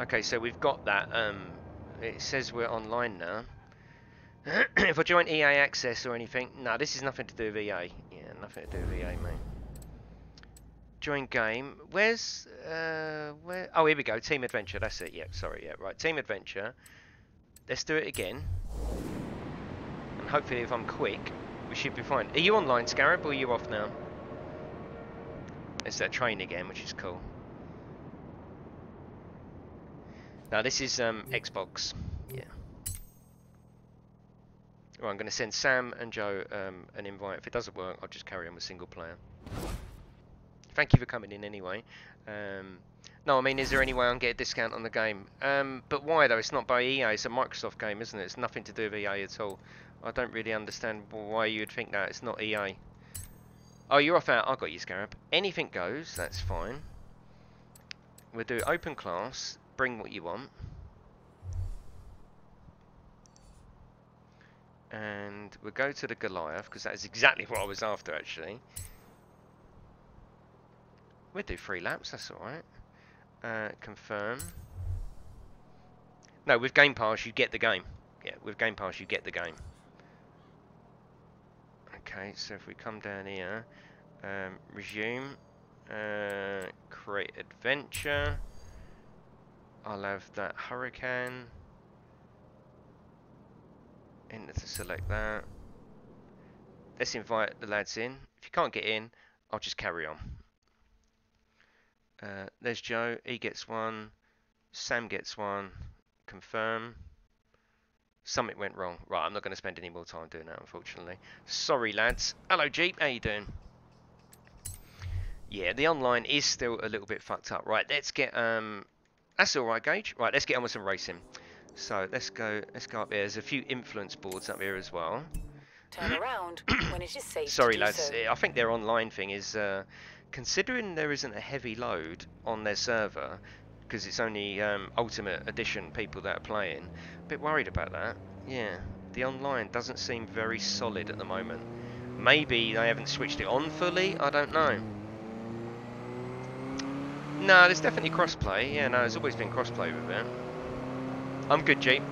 Okay, so we've got that. Um, it says we're online now. If I join E A Access or anything... No, this is nothing to do with E A. Yeah, nothing to do with E A, mate. Join game. Where's... Uh, where? Oh, here we go. Team Adventure. That's it. Yeah, sorry. Yeah, right. Team Adventure. Let's do it again. And hopefully, if I'm quick... We should be fine. Are you online, Scarab, or are you off now? It's that train again, which is cool. Now this is um, Xbox. Yeah. Right, I'm going to send Sam and Joe um, an invite. If it doesn't work, I'll just carry on with single player. Thank you for coming in anyway. Um, no, I mean, is there any way I can get a discount on the game? Um, but why though? It's not by E A. It's a Microsoft game, isn't it? It's nothing to do with E A at all. I don't really understand why you would think that. It's not E A. Oh, you're off out. I got you, Scarab. Anything goes. That's fine. We'll do open class. Bring what you want. And we'll go to the Goliath, because that is exactly what I was after, actually. We'll do three laps. That's alright. Uh, confirm. No, with Game Pass, you get the game. Yeah, with Game Pass, you get the game. Okay, so if we come down here, um, resume, uh, create adventure, I'll have that hurricane, enter to select that. Let's invite the lads in. If you can't get in, I'll just carry on. Uh, there's Joe, he gets one, Sam gets one, confirm. Something went wrong. Right, I'm not going to spend any more time doing that, unfortunately. Sorry, lads. Hello, Jeep. How you doing? Yeah, the online is still a little bit fucked up. Right, let's get... um. That's all right, Gage. Right, let's get on with some racing. So, let's go Let's go up here. There's a few influence boards up here as well. Turn around when it is safe. Sorry, lads. So. I think their online thing is... Uh, considering there isn't a heavy load on their server... because it's only um, Ultimate Edition people that are playing. A bit worried about that. Yeah, the online doesn't seem very solid at the moment. Maybe they haven't switched it on fully, I don't know. No, there's definitely crossplay. Yeah, no, there's always been crossplay with it. I'm good, Jeep.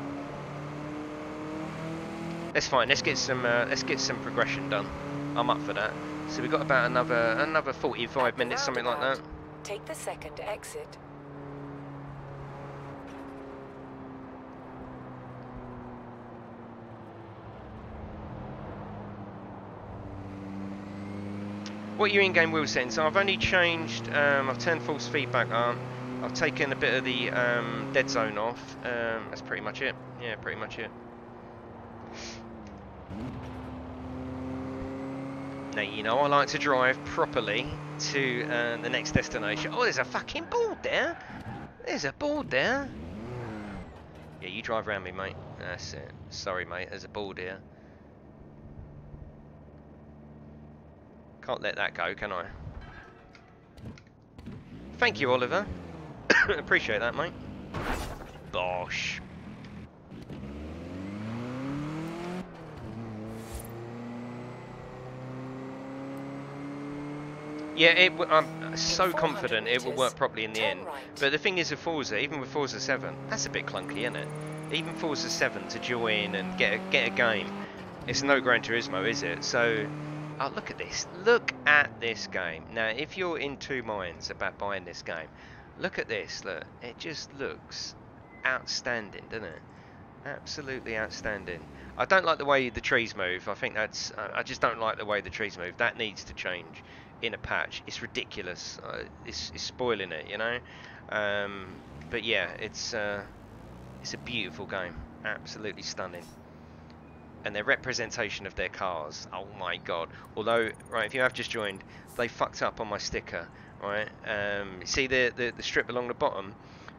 That's fine. Let's get some. Uh, let's get some progression done. I'm up for that. So we've got about another another forty-five minutes, something like that. Take the second exit. What are your in-game wheel settings? So I've only changed, um, I've turned force feedback on, I've taken a bit of the um, dead zone off, um, that's pretty much it, yeah, pretty much it. Now, you know, I like to drive properly to uh, the next destination. Oh, there's a fucking board there, there's a board there. Yeah, you drive around me, mate, that's it, sorry mate, there's a board here. Can't let that go, can I? Thank you, Oliver. Appreciate that, mate. Bosh. Yeah, it w I'm so confident it will work properly in the end. Right. But the thing is with Forza, even with Forza seven, that's a bit clunky, isn't it? Even Forza seven to join and get a, get a game. It's no Gran Turismo, is it? So... Oh, look at this. Look at this game. Now, if you're in two minds about buying this game, look at this. Look, it just looks outstanding, doesn't it? Absolutely outstanding. I don't like the way the trees move. I think that's... I just don't like the way the trees move. That needs to change in a patch. It's ridiculous. Uh, it's, it's spoiling it, you know? Um, but yeah, it's, uh, it's a beautiful game. Absolutely stunning. And their representation of their cars. Oh my god. Although, right, if you have just joined, they fucked up on my sticker, right? Um, see the, the, the strip along the bottom?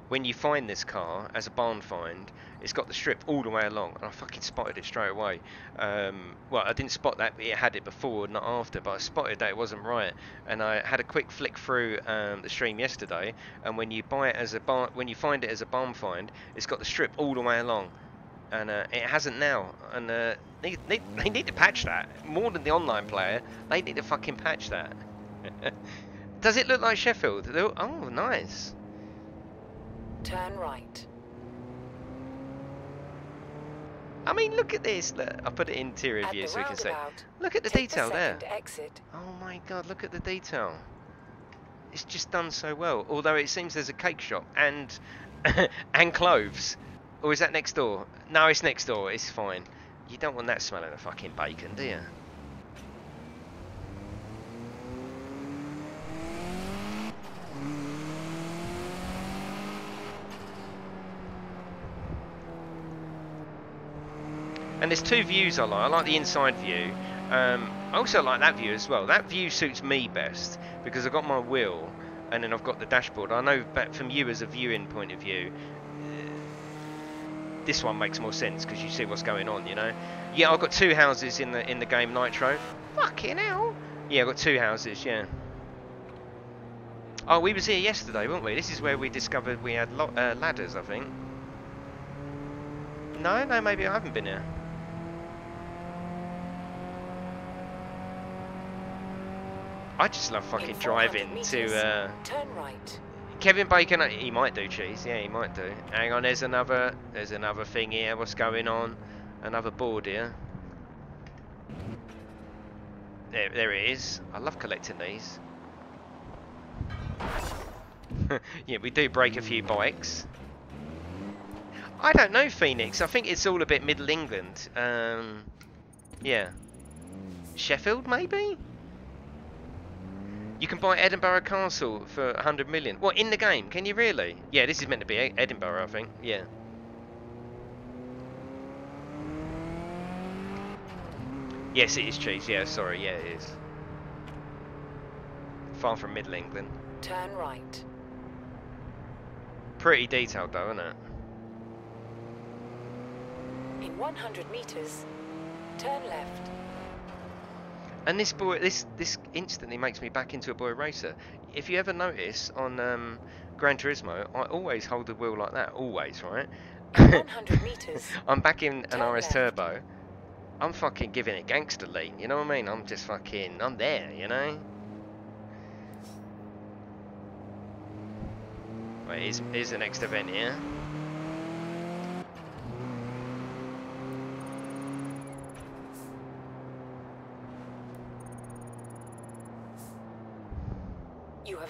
When you find this car, as a barn find, it's got the strip all the way along. And I fucking spotted it straight away. Um, well, I didn't spot that, but it had it before, not after. But I spotted that it wasn't right. And I had a quick flick through um, the stream yesterday. And when you buy it as a barn, when you find it as a barn find, it's got the strip all the way along. And uh, it hasn't now, and uh, they, they, they need to patch that. More than the online player, they need to fucking patch that. Does it look like Sheffield? They're, oh, nice. Turn right. I mean, look at this. Look, I'll put it in tier review so we can see. Look at the detail there. Exit. Oh my god, look at the detail. It's just done so well. Although it seems there's a cake shop and and cloves. Or is that next door? No, it's next door. It's fine. You don't want that smelling of fucking bacon, do you? And there's two views I like. I like the inside view. Um, I also like that view as well. That view suits me best because I've got my wheel and then I've got the dashboard. I know that from you as a viewing point of view, this one makes more sense because you see what's going on, you know. Yeah, I've got two houses in the in the game Nitro. Fucking hell. Yeah, I've got two houses, yeah. Oh, we was here yesterday, weren't we? This is where we discovered we had lo uh, ladders, I think. No, no, maybe I haven't been here. I just love fucking driving to... Uh, turn right. Kevin Bacon, he might do cheese, yeah, he might do. Hang on, there's another, there's another thing here, what's going on? Another board here. There, there it is. I love collecting these. Yeah, we do break a few bikes. I don't know, Phoenix. I think it's all a bit Middle England. Um, yeah. Sheffield, maybe? You can buy Edinburgh Castle for a hundred million. What, in the game? Can you really? Yeah, this is meant to be Edinburgh, I think. Yeah. Yes, it is cheese. Yeah, sorry. Yeah, it is. Far from Middle England. Turn right. Pretty detailed, though, isn't it? In one hundred meters, turn left. And this boy, this this instantly makes me back into a boy racer. If you ever notice on um, Gran Turismo, I always hold the wheel like that. Always, right? one hundred meters. I'm back in an R S Turbo. I'm fucking giving it gangster lean. You know what I mean? I'm just fucking. I'm there. You know. Wait, here's, here's the next event here.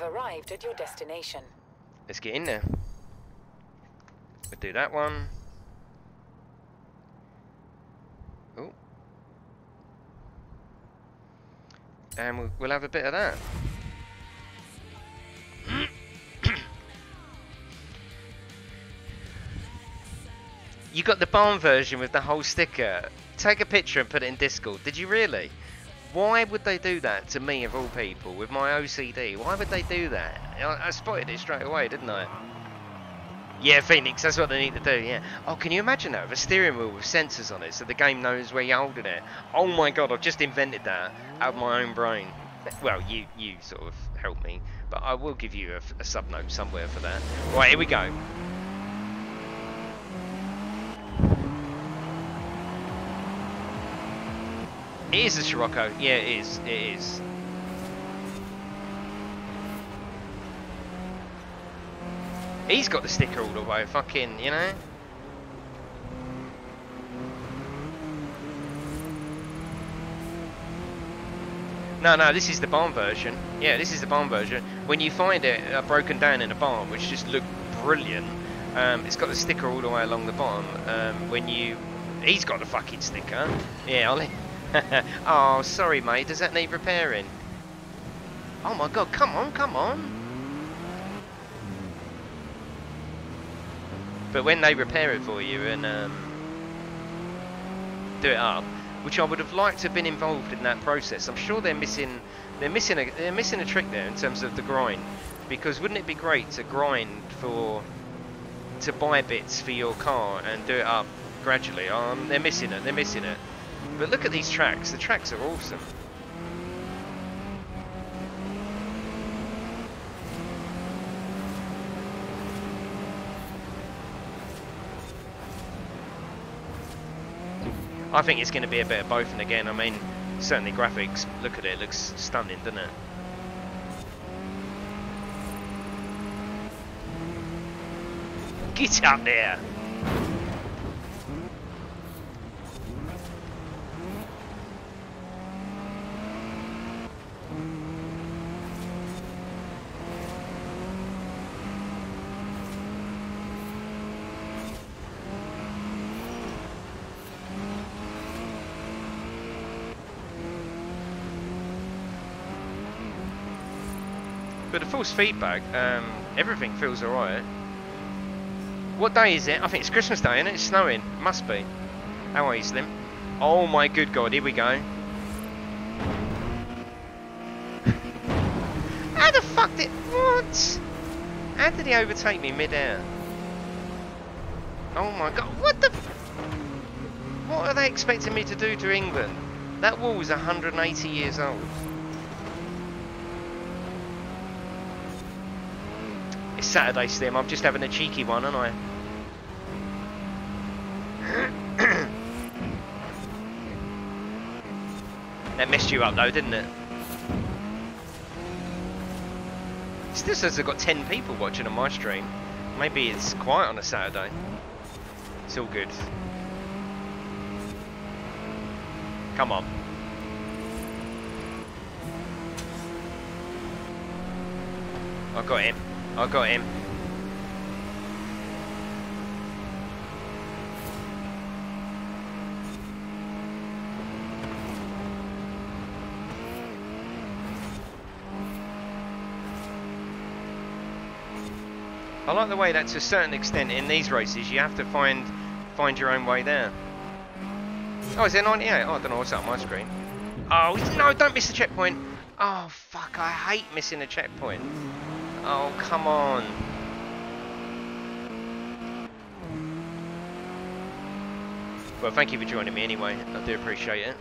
Arrived at your destination. Let's get in there. We'll do that one. Oh. And we'll, we'll have a bit of that. You got the barn version with the whole sticker. Take a picture and put it in Discord. Did you really? Why would they do that to me, of all people, with my O C D? Why would they do that? I, I spotted it straight away, didn't I? Yeah, Phoenix, that's what they need to do, yeah. Oh, can you imagine that? With a steering wheel with sensors on it, so the game knows where you're holding it. Oh my god, I've just invented that out of my own brain. Well, you, you sort of helped me, but I will give you a, a sub-note somewhere for that. Right, here we go. It is a Scirocco, yeah it is, it is. He's got the sticker all the way, fucking, you know? No, no, this is the barn version. Yeah, this is the barn version. When you find it uh, broken down in a barn, which just looked brilliant, um, it's got the sticker all the way along the barn. Um, when you... He's got the fucking sticker. Yeah, I'll... Oh, sorry, mate. Does that need repairing? Oh my god! Come on, come on! But when they repair it for you and um, do it up, which I would have liked to have been involved in that process. I'm sure they're missing, they're missing a, they're missing a trick there in terms of the grind, because wouldn't it be great to grind for, to buy bits for your car and do it up gradually? Um, they're missing it. They're missing it. But look at these tracks, the tracks are awesome. I think it's going to be a bit of both, and again, I mean, certainly graphics, look at it, it looks stunning, doesn't it? Get up there! Force feedback, um, everything feels alright. What day is it? I think it's Christmas Day, and it's snowing. Must be. How are you, Slim? Oh my good god, here we go. How the fuck did... What? How did he overtake me mid-air? Oh my god, what the... What are they expecting me to do to England? That wall is a hundred and eighty years old. It's Saturday, Slim. I'm just having a cheeky one, aren't I? That messed you up, though, didn't it? It still says I've got ten people watching on my stream. Maybe it's quiet on a Saturday. It's all good. Come on. I got him. I got him. I like the way that, to a certain extent, in these races, you have to find find your own way there. Oh, is there ninety-eight? Oh, I don't know what's up on my screen. Oh, no, don't miss the checkpoint. Oh, fuck, I hate missing a checkpoint. Oh, come on. Well, thank you for joining me anyway. I do appreciate it.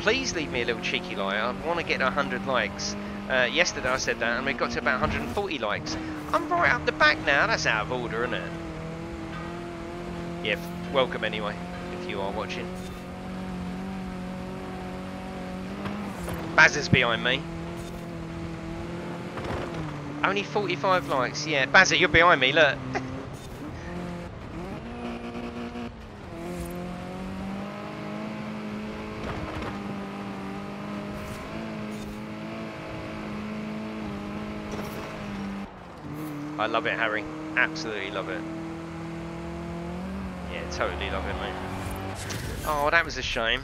Please leave me a little cheeky like. I want to get one hundred likes. Uh, yesterday I said that, and we got to about one hundred forty likes. I'm right up the back now. That's out of order, isn't it? Yeah, welcome anyway, if you are watching. Baz is behind me. Only forty-five likes. Yeah, Bazza, you're behind me, look. I love it, Harry. Absolutely love it. Yeah, totally love it, mate. Oh, that was a shame.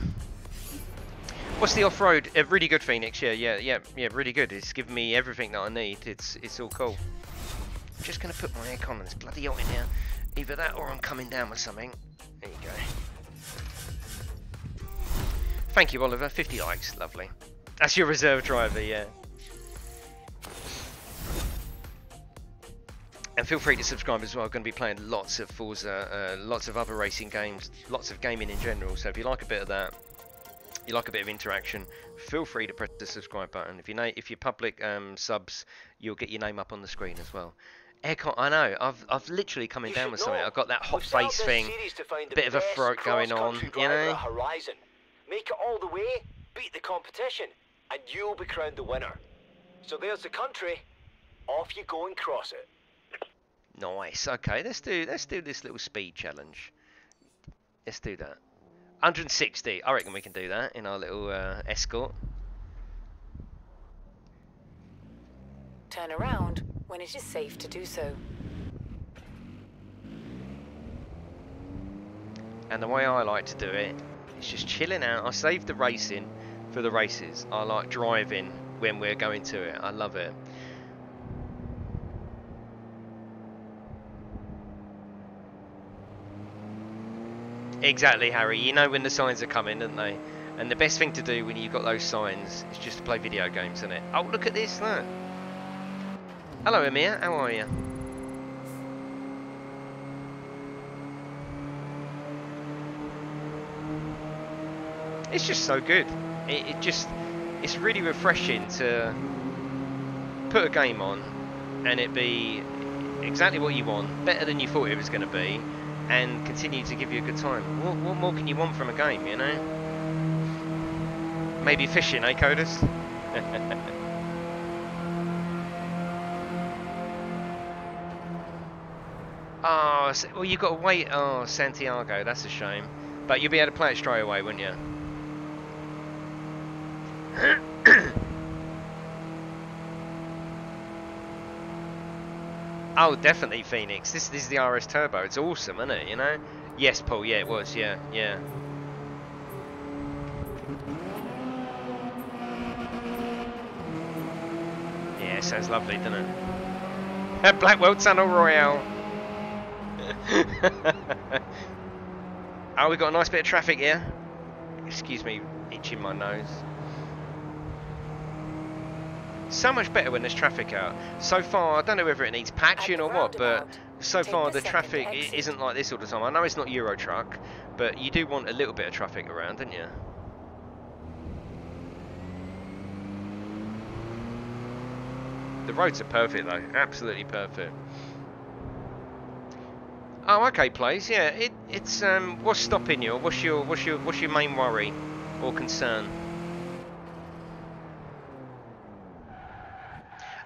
What's the off-road? Uh, really good, Phoenix. Yeah, yeah, yeah, yeah. Really good. It's given me everything that I need. It's it's all cool. I'm just gonna put my aircon on. It's bloody hot in here. Either that, or I'm coming down with something. There you go. Thank you, Oliver. fifty likes. Lovely. That's your reserve driver. Yeah. And feel free to subscribe as well. I'm going to be playing lots of Forza, uh, lots of other racing games, lots of gaming in general. So if you like a bit of that, you like a bit of interaction, feel free to press the subscribe button. If you know, if you're public um, subs, you'll get your name up on the screen as well. Aircon, I know. I've I've literally coming down with something. I've got that hot face thing, bit of a throat going on, you know. Horizon. Make it all the way, beat the competition, and you'll be crowned the winner. So there's the country. Off you go and cross it. Nice. Okay, let's do let's do this little speed challenge. Let's do that. one hundred sixty. I reckon we can do that in our little uh, Escort. Turn around when it is safe to do so. And the way I like to do it is just chilling out. I save the racing for the races. I like driving when we're going to it. I love it. Exactly, Harry. You know when the signs are coming, don't they? And the best thing to do when you've got those signs is just to play video games, isn't it? Oh, look at this, look. Hello, Amir. How are you? It's just so good. It, it just... It's really refreshing to put a game on and it be exactly what you want, better than you thought it was going to be, and continue to give you a good time. What, what more can you want from a game, you know? Maybe fishing, eh, Codus? Oh, well, you've got to wait. Oh, Santiago, that's a shame. But you'll be able to play it straight away, wouldn't you? Oh, definitely, Phoenix. This, this is the R S Turbo. It's awesome, isn't it? You know? Yes, Paul. Yeah, it was. Yeah, yeah. Yeah, it sounds lovely, doesn't it? Blackwell Tunnel Royale. Oh, we've got a nice bit of traffic here. Excuse me, itching my nose. So much better when there's traffic out. So far, I don't know whether it needs patching or what, but so far the traffic isn't like this all the time. I know it's not Euro Truck, but you do want a little bit of traffic around, don't you? The roads are perfect though, absolutely perfect. Oh, okay, Plays. Yeah, it, it's um, what's stopping you? What's your what's your what's your main worry or concern?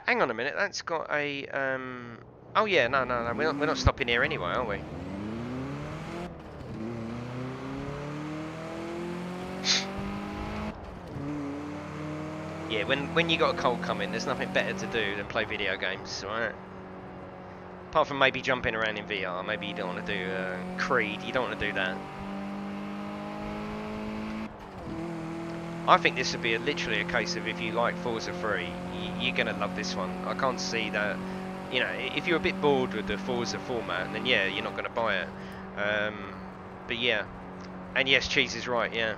Hang on a minute, that's got a, um, oh yeah, no, no, no, we're not, we're not stopping here anyway, are we? Yeah, when when you got a cold coming, there's nothing better to do than play video games, right? Apart from maybe jumping around in V R, maybe you don't want to do uh, Creed, you don't want to do that. I think this would be a, literally a case of if you like Forza three, you're going to love this one. I can't see that, you know, if you're a bit bored with the Forza format, then yeah, you're not going to buy it. Um, but yeah, and yes, Cheese is right, yeah.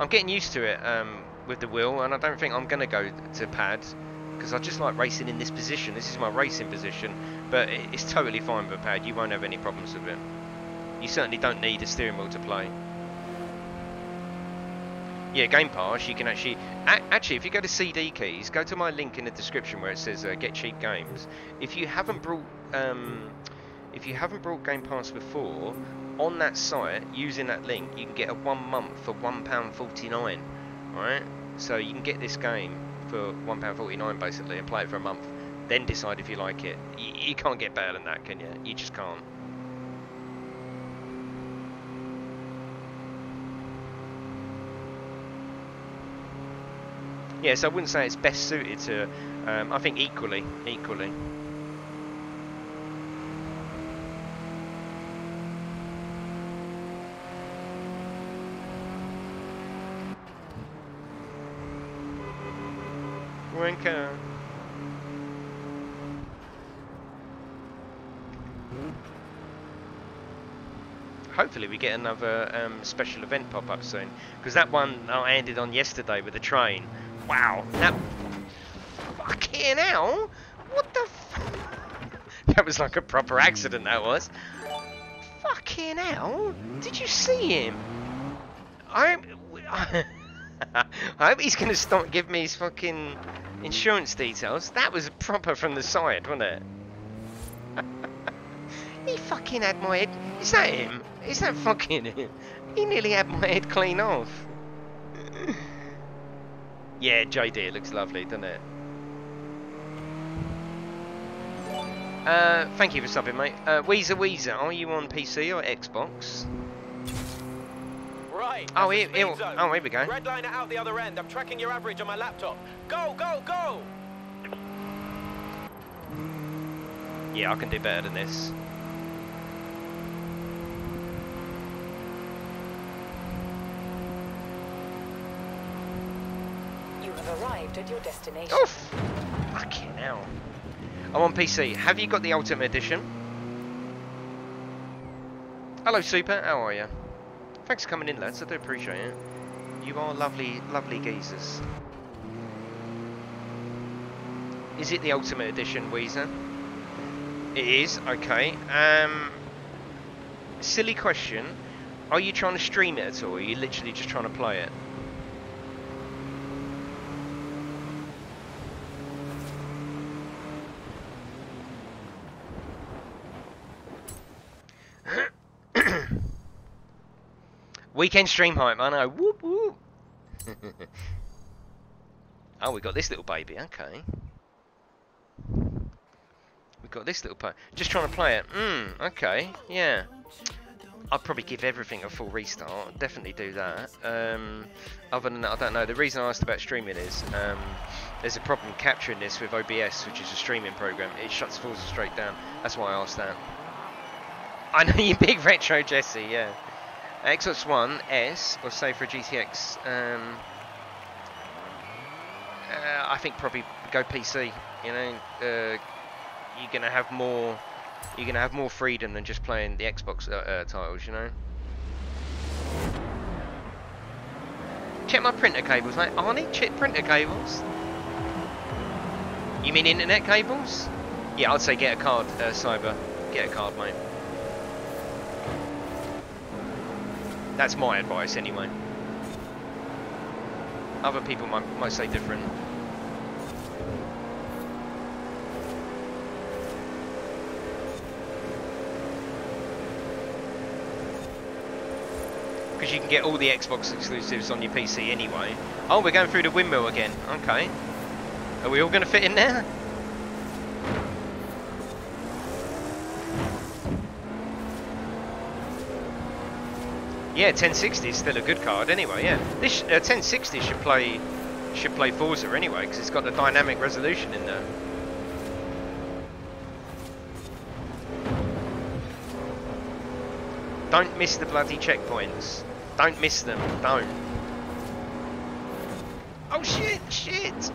I'm getting used to it um, with the wheel, and I don't think I'm going to go to pad, because I just like racing in this position. This is my racing position, but it's totally fine with a pad. You won't have any problems with it. You certainly don't need a steering wheel to play. Yeah, Game Pass, you can actually... Actually, if you go to C D Keys, go to my link in the description where it says uh, get cheap games. If you haven't brought... Um, if you haven't brought Game Pass before, on that site, using that link, you can get a one month for one pound forty-nine. Alright? So you can get this game for one pound forty-nine basically and play it for a month. Then decide if you like it. You, you can't get better than that, can you? You just can't. Yeah, so I wouldn't say it's best suited to, um, I think equally, equally. Wanker. Hopefully we get another um, special event pop up soon, because that one I ended on yesterday with the train. Wow, that fucking hell! What the f that was like a proper accident, that was. Fucking hell! Did you see him? I hope, I hope he's gonna stop giving me his fucking insurance details. That was proper from the side, wasn't it? He fucking had my head. Is that him? Is that fucking him? He nearly had my head clean off. Yeah, J D, it looks lovely, doesn't it? Uh, thank you for stopping, mate. Uh, Weezer, Weezer, are you on P C or Xbox? Right. Oh, here, here, oh, here we go. Redliner out the other end. I'm tracking your average on my laptop. Go, go, go! Yeah, I can do better than this. Arrived at your destination. Oh, fucking hell. I'm on P C. Have you got the Ultimate Edition? Hello, Super. How are you? Thanks for coming in, lads. I do appreciate it. You are lovely, lovely geezers. Is it the Ultimate Edition, Weezer? It is. Okay. Um, silly question. Are you trying to stream it at all? Or are you literally just trying to play it? Weekend stream hype, I know. Whoop whoop. Oh, we got this little baby. Okay. We got this little part. Just trying to play it. Mm, okay. Yeah. I'll probably give everything a full restart. I'll definitely do that. Um, other than that, I don't know. The reason I asked about streaming is um, there's a problem capturing this with O B S, which is a streaming program. It shuts Forza straight down. That's why I asked that. I know you big retro Jesse. Yeah. Xbox One S or say for a G T X, um, uh, I think probably go P C. You know, uh, you're gonna have more, you're gonna have more freedom than just playing the Xbox uh, uh, titles. You know. Check my printer cables, mate. Arnie, check printer cables. You mean internet cables? Yeah, I'd say get a card, uh, Cyber. Get a card, mate. That's my advice, anyway. Other people might, might say different. Because you can get all the Xbox exclusives on your P C anyway. Oh, we're going through the windmill again. Okay. Are we all going to fit in there? Yeah, ten sixty is still a good card anyway, yeah. This uh, ten sixty should play should play Forza anyway, because it's got the dynamic resolution in there. Don't miss the bloody checkpoints. Don't miss them. Don't. Oh shit! Shit!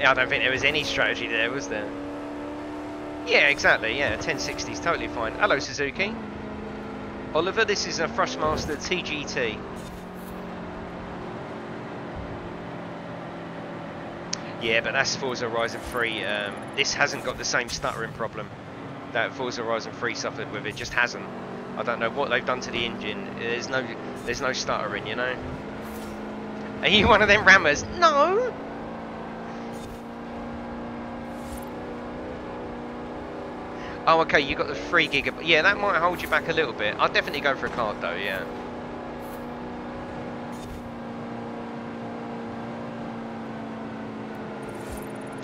Yeah, I don't think there was any strategy there, was there? Yeah, exactly. Yeah, ten sixty is totally fine. Hello, Suzuki. Oliver, this is a Thrustmaster T G T. Yeah, but that's Forza Horizon three. Um, this hasn't got the same stuttering problem that Forza Horizon three suffered with. It just hasn't. I don't know what they've done to the engine. There's no, there's no stuttering, you know. Are you one of them rammers? No. Oh, okay, you got the three gigabyte. Yeah, that might hold you back a little bit. I'll definitely go for a card, though, yeah.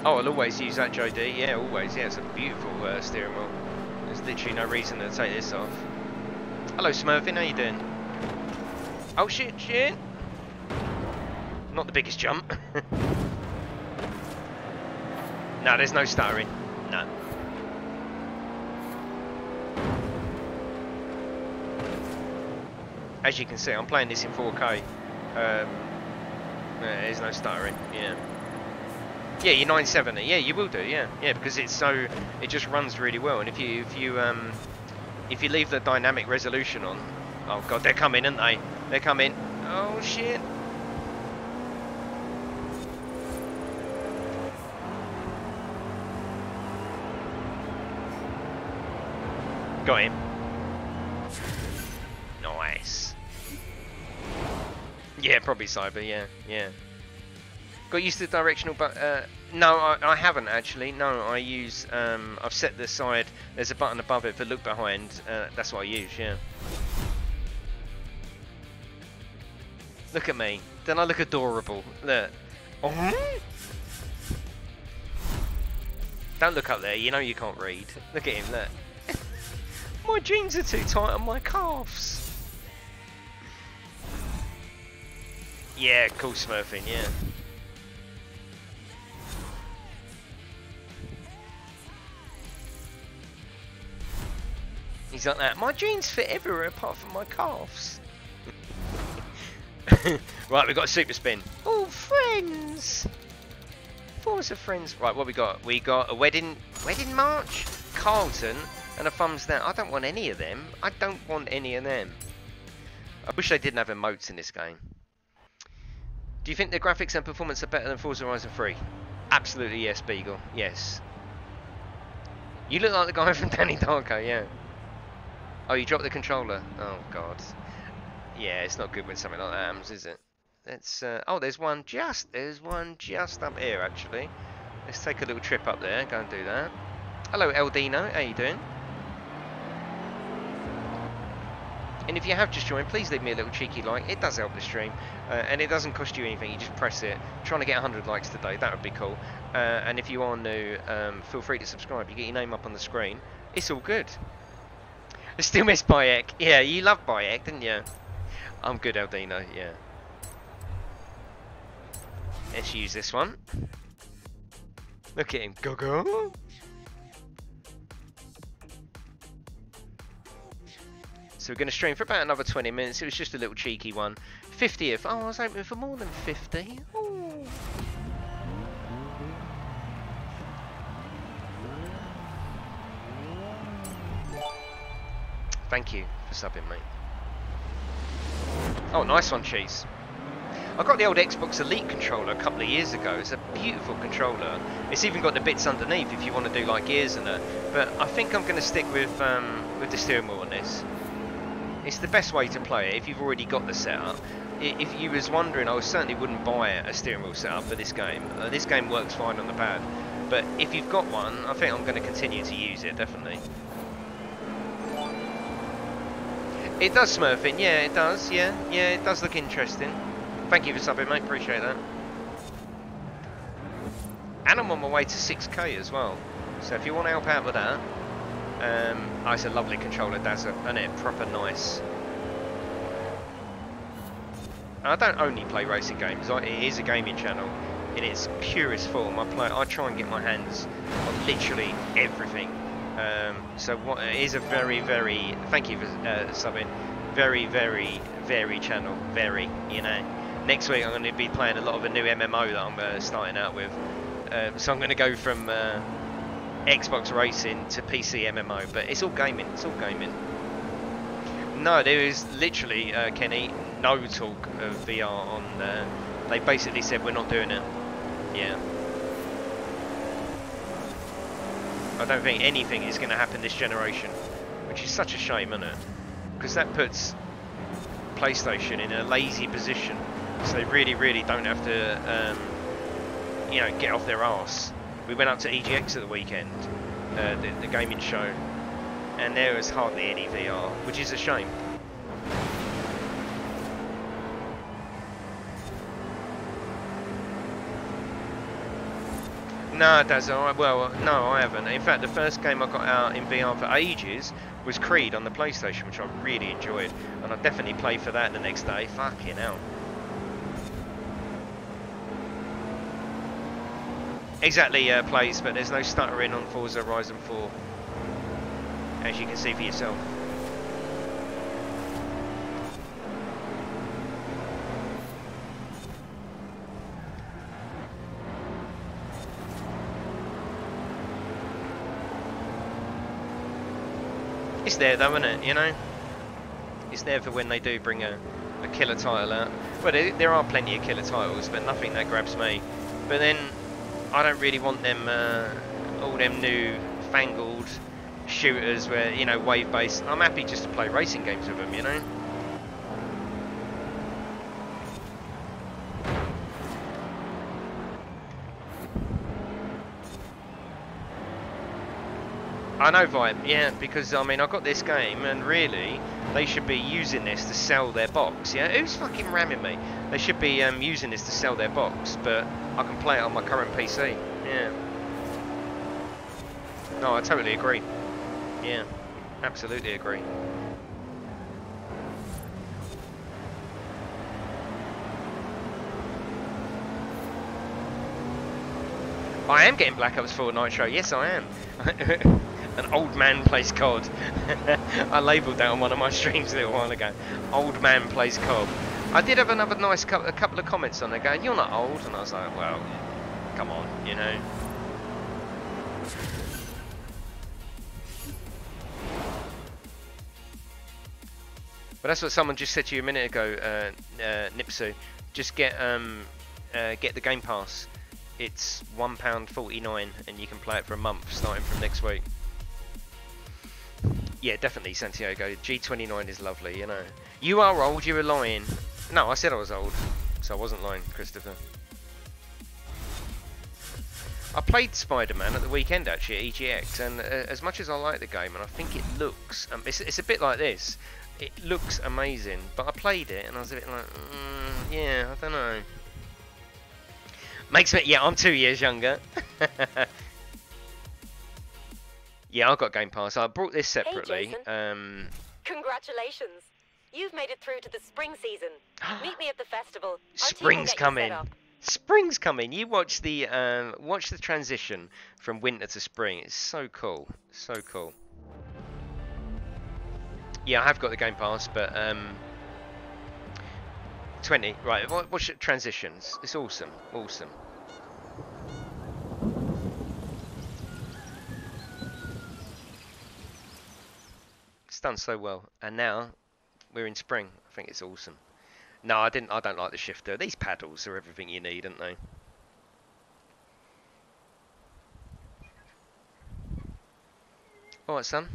Oh, I'll always use that, J D. Yeah, always. Yeah, it's a beautiful uh, steering wheel. There's literally no reason to take this off. Hello, Smurfin. How you doing? Oh, shit, shit. Not the biggest jump. No, there's no stuttering. No. As you can see, I'm playing this in four K. Um, there's no stuttering. Yeah. Yeah, you're nine seventy. Yeah, you will do. Yeah, yeah, because it's so it just runs really well. And if you if you um if you leave the dynamic resolution on, oh god, they're coming, aren't they? They're coming. Oh shit. Got him. Nice. Yeah, probably cyber, yeah, yeah. Got used to the directional, but uh, no, I, I haven't actually. No, I use, um, I've set the side, there's a button above it for look behind, uh, that's what I use, yeah. Look at me, then I look adorable, look. Oh. Don't look up there, you know you can't read. Look at him, look. My jeans are too tight on my calves. Yeah, cool smurfing, yeah. He's like that. My jeans fit everywhere apart from my calves. Right, we've got a super spin. All friends. Force of friends. Right, what we got? We got a wedding, wedding march, Carlton, and a thumbs down. I don't want any of them. I don't want any of them. I wish they didn't have emotes in this game. Do you think the graphics and performance are better than Forza Horizon three? Absolutely yes, Beagle. Yes. You look like the guy from Danny Darko, yeah. Oh, you dropped the controller. Oh, God. Yeah, it's not good when something like that happens, is it? Let's, uh, oh, there's one just... There's one just up here, actually. Let's take a little trip up there. Go and do that. Hello, Eldino. How you doing? And if you have just joined, please leave me a little cheeky like. It does help the stream, uh, and it doesn't cost you anything. You just press it. I'm trying to get one hundred likes today. That would be cool. Uh, and if you are new, um, feel free to subscribe. You get your name up on the screen. It's all good. I still miss Bayek. Yeah, you loved Bayek, didn't you? I'm good, Aldino. Yeah. Let's use this one. Look at him. Go go. So we're going to stream for about another twenty minutes. It was just a little cheeky one. fiftieth. Oh, I was hoping for more than fifty. Ooh. Thank you for subbing, mate. Oh, nice one, Cheese. I got the old Xbox Elite controller a couple of years ago. It's a beautiful controller. It's even got the bits underneath if you want to do like gears and that. But I think I'm going to stick with um, with the steering wheel on this. It's the best way to play it if you've already got the setup. If you was wondering, I certainly wouldn't buy a steering wheel setup for this game. Uh, this game works fine on the pad, but if you've got one, I think I'm going to continue to use it, definitely. It does smurfing, yeah, it does, yeah, yeah, it does look interesting. Thank you for subbing, mate, appreciate that. and I'm on my way to six K as well. So if you want to help out with that, um, oh, it's a lovely controller, that's a, isn't it? Proper nice. I don't only play racing games, I, it is a gaming channel in its purest form. I play, I try and get my hands on literally everything. Um, so what, it is a very, very, thank you for uh, subbing, very, very, very channel, very, you know. Next week I'm going to be playing a lot of a new M M O that I'm uh, starting out with. Um, so I'm going to go from uh, Xbox Racing to P C M M O, but it's all gaming, it's all gaming. No, there is literally, uh, Kenny, no talk of V R on, uh, they basically said we're not doing it, yeah. I don't think anything is going to happen this generation, which is such a shame, isn't it? Because that puts PlayStation in a lazy position, so they really, really don't have to, um, you know, get off their arse. We went up to E G X at the weekend, uh, the, the gaming show, and there was hardly any V R, which is a shame. No, that's alright. Well, no, I haven't. In fact, the first game I got out in V R for ages was Creed on the PlayStation, which I really enjoyed, and I definitely played for that the next day. Fucking hell. Exactly, uh, plays, but there's no stuttering on Forza Horizon four, as you can see for yourself. It's there though, isn't it, you know? It's there for when they do bring a, a killer title out. Well, there, there are plenty of killer titles, but nothing that grabs me. But then, I don't really want them, uh, all them new fangled shooters where, you know, wave-based. I'm happy just to play racing games with them, you know? I know Vibe, yeah, because I mean I got this game and really they should be using this to sell their box, yeah? Who's fucking ramming me? They should be um, using this to sell their box, but I can play it on my current P C, yeah. No, I totally agree. Yeah, absolutely agree. I am getting Black Ops four Nitro, yes I am. An old man plays C O D. I labelled that on one of my streams a little while ago. Old man plays C O D. I did have another nice co a couple of comments on there going, you're not old, and I was like, well, come on, you know. But that's what someone just said to you a minute ago, uh, uh, Nipsu. Just get um, uh, get the Game Pass. It's one pound forty-nine and you can play it for a month starting from next week. Yeah, definitely, Santiago. G twenty-nine is lovely, you know. You are old, you were lying. No, I said I was old, so I wasn't lying, Christopher. I played Spider-Man at the weekend, actually, at E G X, and uh, as much as I like the game, and I think it looks... Um, it's, it's a bit like this. It looks amazing, but I played it and I was a bit like, mm, yeah, I don't know. Makes me, yeah, I'm two years younger. Yeah, I've got Game Pass. I brought this separately. Hey Jason. Um, Congratulations. You've made it through to the spring season. Meet me at the festival. Spring's coming. Spring's coming. You watch the um, watch the transition from winter to spring. It's so cool. So cool. Yeah, I have got the Game Pass, but um twenty, right, watch it, transitions. It's awesome, awesome. It's done so well, and now we're in spring. I think it's awesome. No, I didn't, I don't like the shifter. These paddles are everything you need, aren't they? Alright, son.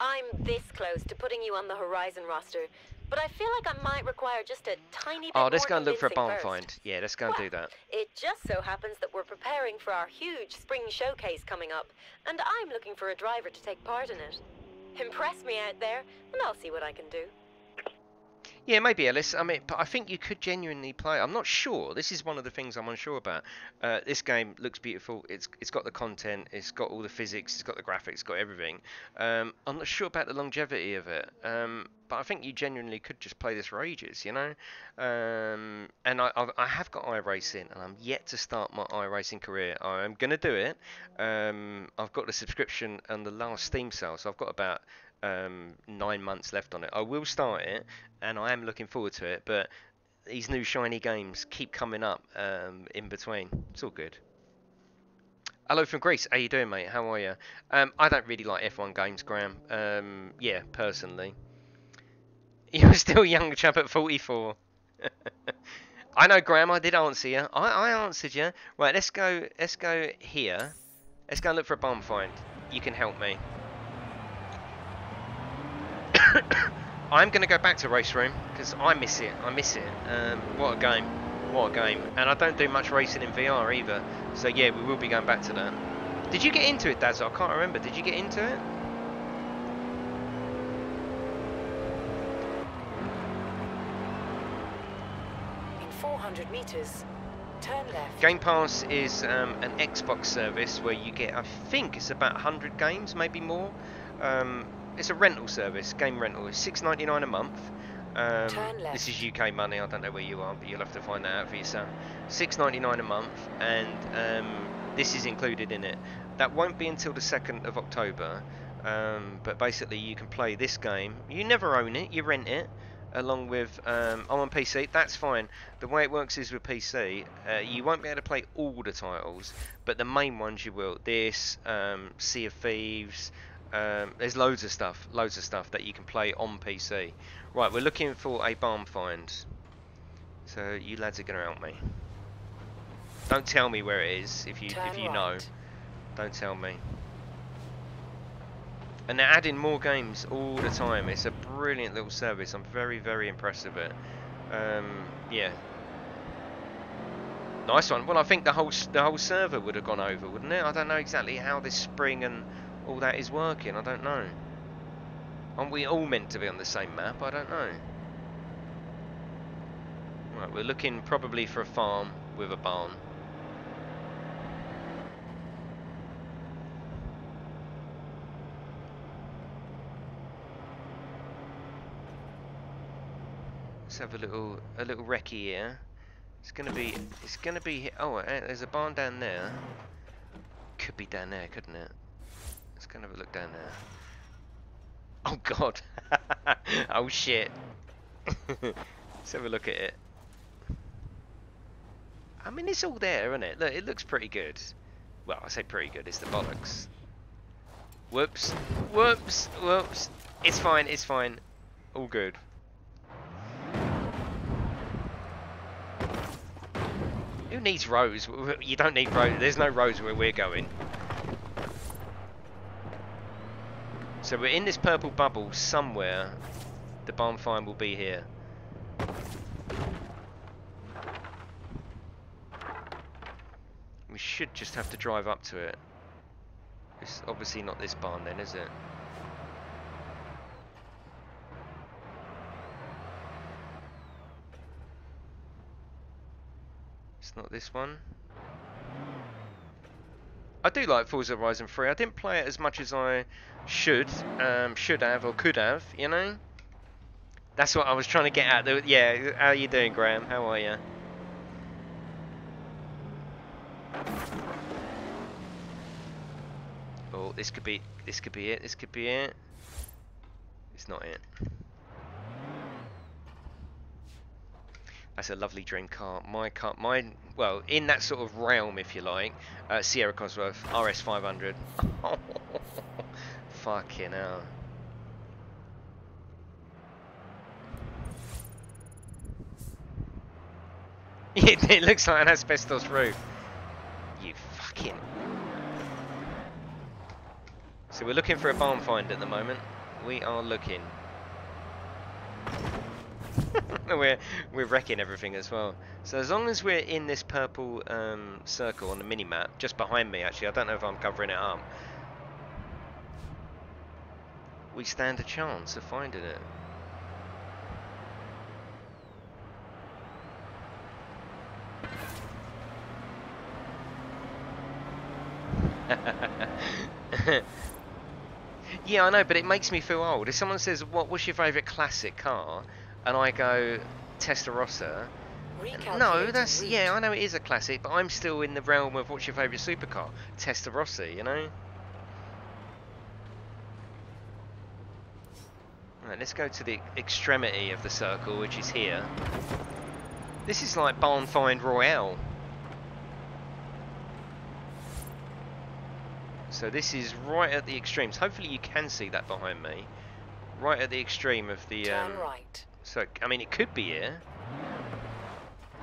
I'm this close to putting you on the Horizon roster, but I feel like I might require just a tiny bit more. Oh, let's go and look for a barn find. Yeah, let's go and do that. It just so happens that we're preparing for our huge spring showcase coming up, and I'm looking for a driver to take part in it. Impress me out there, and I'll see what I can do. Yeah, maybe, Ellis. I mean, but I think you could genuinely play. I'm not sure. This is one of the things I'm unsure about. Uh, this game looks beautiful. It's it's got the content. It's got all the physics. It's got the graphics. It's got everything. Um, I'm not sure about the longevity of it. Um, but I think you genuinely could just play this for ages, you know. Um, and I I've, I have got iRacing, and I'm yet to start my iRacing career. I'm gonna do it. Um, I've got the subscription and the last Steam sale, so I've got about. Um, nine months left on it. I will start it, and I am looking forward to it, but these new shiny games keep coming up um, in between. It's all good. Hello from Greece. How you doing, mate? How are you? Um, I don't really like F one games, Graham. Um, yeah, personally. You're still young chap at forty-four. I know, Graham. I did answer you. I, I answered you. Right, let's go. Let's go here. Let's go and look for a bomb find. You can help me. I'm going to go back to Race Room because I miss it. I miss it. Um, what a game. What a game. And I don't do much racing in V R either. So yeah, we will be going back to that. Did you get into it, Dazzle? I can't remember. Did you get into it? In four hundred meters, turn left. Game Pass is um, an Xbox service where you get, I think it's about one hundred games, maybe more. Um... It's a rental service, game rental. It's six ninety-nine a month. Um, this is U K money. I don't know where you are, but you'll have to find that out for yourself. six ninety-nine a month, and um, this is included in it. That won't be until the second of October. Um, but basically, you can play this game. You never own it. You rent it, along with. Um, I'm on P C. That's fine. The way it works is with P C, uh, you won't be able to play all the titles, but the main ones you will. This, um, Sea of Thieves. Um, there's loads of stuff, loads of stuff that you can play on P C. Right, we're looking for a bomb find. So you lads are going to help me. Don't tell me where it is if you Turn if you right. know. Don't tell me. And they're adding more games all the time. It's a brilliant little service. I'm very very impressed with it. Um, yeah. Nice one. Well, I think the whole the whole server would have gone over, wouldn't it? I don't know exactly how this spring and all that is working. I don't know. Aren't we all meant to be on the same map? I don't know. Right, we're looking probably for a farm with a barn. Let's have a little a little recce here. It's gonna be it's gonna be. Oh, there's a barn down there. Could be down there, couldn't it? Let's go and have a look down there. Oh god. Oh shit. Let's have a look at it. I mean, it's all there, isn't it? Look, it looks pretty good. Well, I say pretty good, it's the bollocks. Whoops. Whoops. Whoops. It's fine, it's fine. All good. Who needs roads? You don't need roads. There's no roads where we're going. So we're in this purple bubble somewhere. The barn find will be here. We should just have to drive up to it. It's obviously not this barn then, is it? It's not this one. I do like Forza Horizon three. I didn't play it as much as I should, um, should have or could have, you know? That's what I was trying to get at. The, yeah, how are you doing, Graham? How are you? Oh, this could be, this could be it, this could be it. It's not it. That's a lovely dream car. My car, mine, well, in that sort of realm, if you like, uh, Sierra Cosworth R S five hundred. Fucking hell. It, it looks like an asbestos roof. You fucking. So we're looking for a barn find at the moment. We are looking. we're we're wrecking everything as well. So as long as we're in this purple um, circle on the mini map, just behind me actually, I don't know if I'm covering it up, we stand a chance of finding it. it. Yeah, I know, but it makes me feel old. If someone says, "What was your favourite classic car?" and I go, Testarossa. No, that's, yeah, I know it is a classic, but I'm still in the realm of what's your favourite supercar? Testarossa, you know? Right, let's go to the extremity of the circle, which is here. This is like Barn Find Royale. So this is right at the extremes. Hopefully you can see that behind me. Right at the extreme of the... Um, Turn right. So, I mean, it could be here.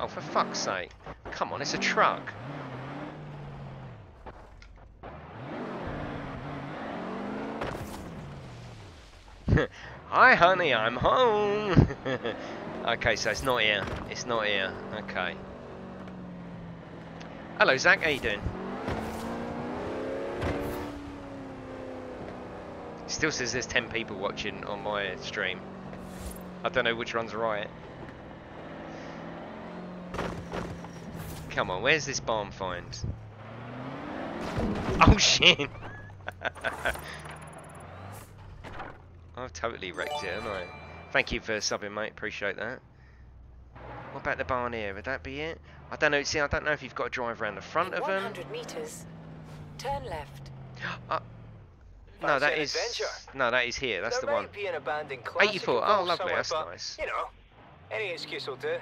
Oh, for fuck's sake. Come on, it's a truck. Hi, honey, I'm home. Okay, so it's not here. It's not here. Okay. Hello, Zach. How you doing? Still says there's ten people watching on my stream. I don't know which one's right. Come on, where's this barn find? Oh shit! I've totally wrecked it, haven't I? Thank you for subbing, mate, appreciate that. What about the barn here? Would that be it? I don't know, see, I don't know if you've got to drive around the front of them. one hundred metres, turn left. Uh, No, that is adventure. No, that is here. That's there the one. eighty-four. Oh, lovely. That's nice. You know, any excuse will do.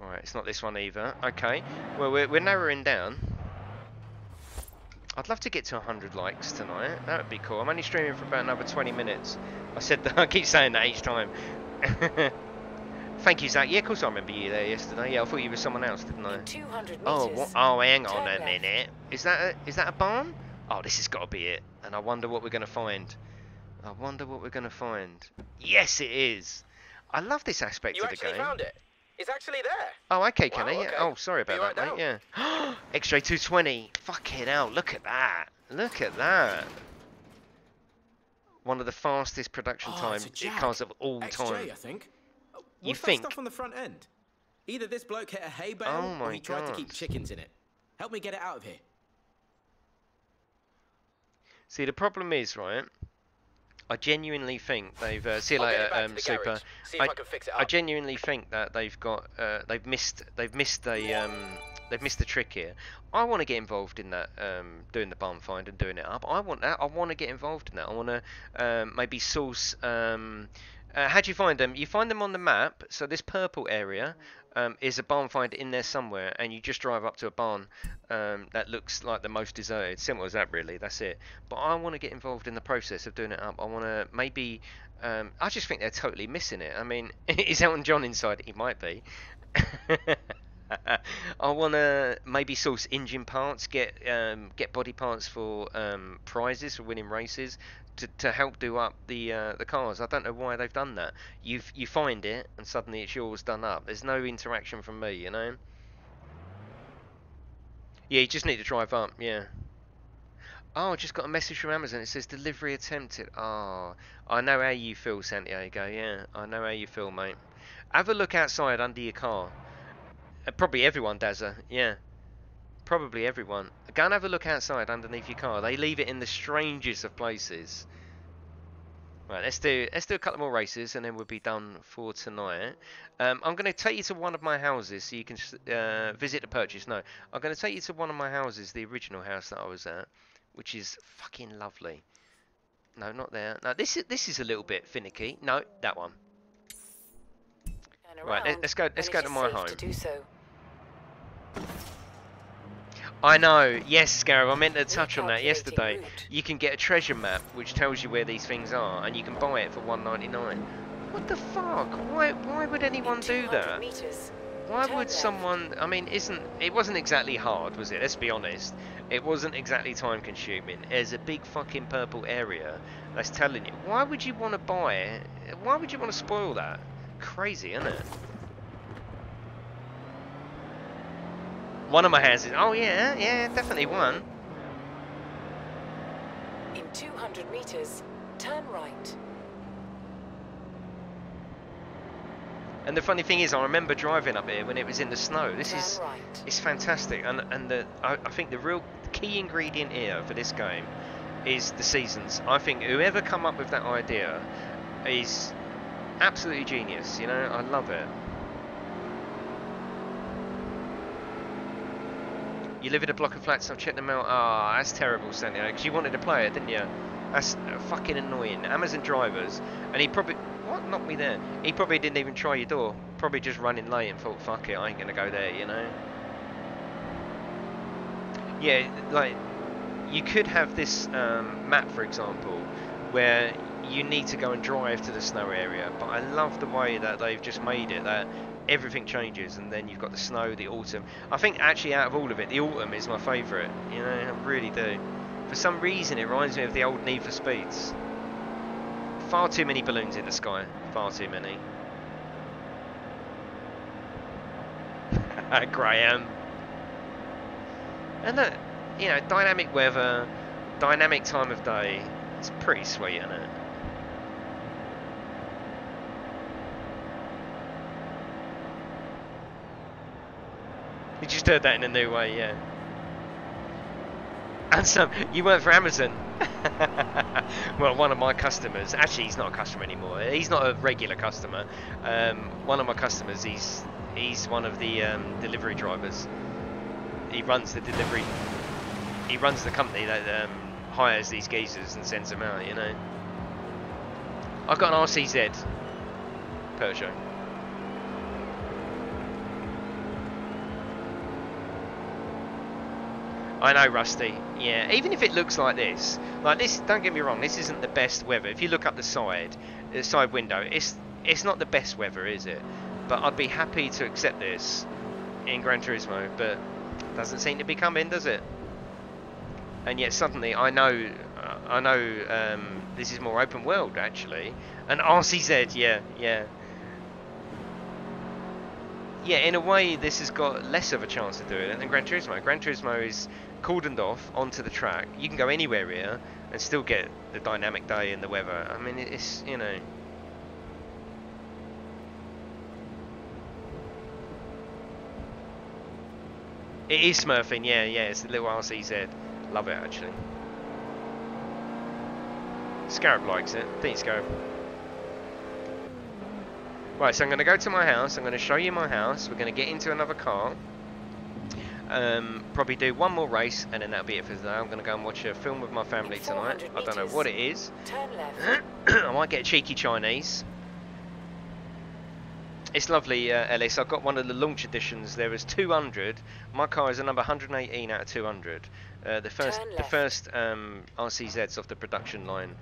Right, it's not this one either. Okay. Well, we're we're narrowing down. I'd love to get to one hundred likes tonight. That would be cool. I'm only streaming for about another twenty minutes. I said that. I keep saying that each time. Thank you, Zach. Yeah, of course I remember you there yesterday. Yeah, I thought you were someone else, didn't I? Oh, what? Oh, hang on a minute. Is that a, is that a barn? Oh, this has got to be it. And I wonder what we're going to find. I wonder what we're going to find. Yes, it is. I love this aspect you of the game. You actually found it. It's actually there. Oh, okay, wow, Kenny. Okay. Oh, sorry about that, right mate. Down. Yeah. X-ray two twenty. Fucking hell, look at that. Look at that. One of the fastest production oh, time cars of all X J, time. I think. You What's think? That stuff on the front end? Either this bloke hit a hay bale, oh or he tried God. to keep chickens in it. Help me get it out of here. See, the problem is, right? I genuinely think they've. Uh, see you later, um, Super. See if I, I can fix it up. I genuinely think that they've got. Uh, they've missed. They've missed the. Um, they've missed the trick here. I want to get involved in that. Um, doing the barn find and doing it up. I want that. I want to get involved in that. I want to um, maybe source. Um, Uh, how do you find them? You find them on the map. So this purple area um, is a barn find in there somewhere, and you just drive up to a barn um, that looks like the most deserted. Simple as that, really. That's it. But I want to get involved in the process of doing it up. I want to maybe. Um, I just think they're totally missing it. I mean, is Elton John inside? He might be. I want to maybe source engine parts, get um, get body parts for um, prizes for winning races to, to help do up the uh, the cars. I don't know why they've done that. You you find it and suddenly it's yours done up. There's no interaction from me, you know. Yeah, you just need to drive up. Yeah. Oh, I just got a message from Amazon. It says delivery attempted. Ah, oh, I know how you feel, Santiago. Yeah, I know how you feel, mate. Have a look outside under your car. Uh, probably everyone, Dazza, yeah. Probably everyone. Go and have a look outside underneath your car. They leave it in the strangest of places. Right, let's do let's do a couple more races and then we'll be done for tonight. Um, I'm going to take you to one of my houses so you can uh, visit the purchase. No, I'm going to take you to one of my houses, the original house that I was at, which is fucking lovely. No, not there. No, this is this is a little bit finicky. No, that one. Right, let, let's go. Let's go to my home. To do so. I know, yes, Scarab, I meant to touch on that yesterday. You can get a treasure map which tells you where these things are, and you can buy it for one ninety-nine. What the fuck? Why? Why would anyone do that? Why would someone? I mean, isn't it wasn't exactly hard, was it? Let's be honest. It wasn't exactly time-consuming. There's a big fucking purple area that's telling you. Why would you want to buy it? Why would you want to spoil that? Crazy, isn't it? One of my houses. Oh yeah, yeah, definitely one. In two hundred meters, turn right. And the funny thing is, I remember driving up here when it was in the snow. This is, right. It's fantastic. And and the I, I think the real key ingredient here for this game is the seasons. I think whoever come up with that idea is absolutely genius. You know, I love it. You live in a block of flats, I've checked them out. Ah, oh, that's terrible, Santiago, because you wanted to play it, didn't you? That's fucking annoying. Amazon drivers. And he probably... What? Knocked me there. He probably didn't even try your door. Probably just run in late and thought, fuck it, I ain't going to go there, you know? Yeah, like... You could have this um, map, for example, where you need to go and drive to the snow area. But I love the way that they've just made it, that... Everything changes, and then you've got the snow, the autumn. I think actually out of all of it, the autumn is my favourite. You know, I really do. For some reason, it reminds me of the old Need for Speeds. Far too many balloons in the sky. Far too many. Graham. And that, you know, dynamic weather, dynamic time of day. It's pretty sweet, isn't it? You just heard that in a new way, yeah. And some, you work for Amazon. Well, one of my customers, actually he's not a customer anymore. He's not a regular customer. Um, one of my customers, he's he's one of the um, delivery drivers. He runs the delivery. He runs the company that um, hires these geezers and sends them out. You know. I've got an R C Z Peugeot. I know, Rusty, yeah, even if it looks like this, like this, don't get me wrong, this isn't the best weather. If you look up the side, the side window, it's it's not the best weather, is it? But I'd be happy to accept this in Gran Turismo, but doesn't seem to be coming, does it? And yet suddenly, I know, I know um, this is more open world, actually. An R C Z, yeah, yeah. Yeah, in a way, this has got less of a chance of doing it than Gran Turismo. Gran Turismo is cordoned off onto the track. You can go anywhere here and still get the dynamic day and the weather. I mean, it's, you know. It is smurfing, yeah, yeah, it's the little R C Z. Love it, actually. Scarab likes it. Thanks, Scarab. Right, so I'm going to go to my house, I'm going to show you my house, we're going to get into another car, um, probably do one more race, and then that'll be it for today. I'm going to go and watch a film with my family tonight. I don't know what it is. Turn left. I might get a cheeky Chinese. It's lovely, uh, Ellis, I've got one of the launch editions, there was two hundred, my car is a number one hundred eighteen out of two hundred. Uh, the first, the first um, R C Zs off the production line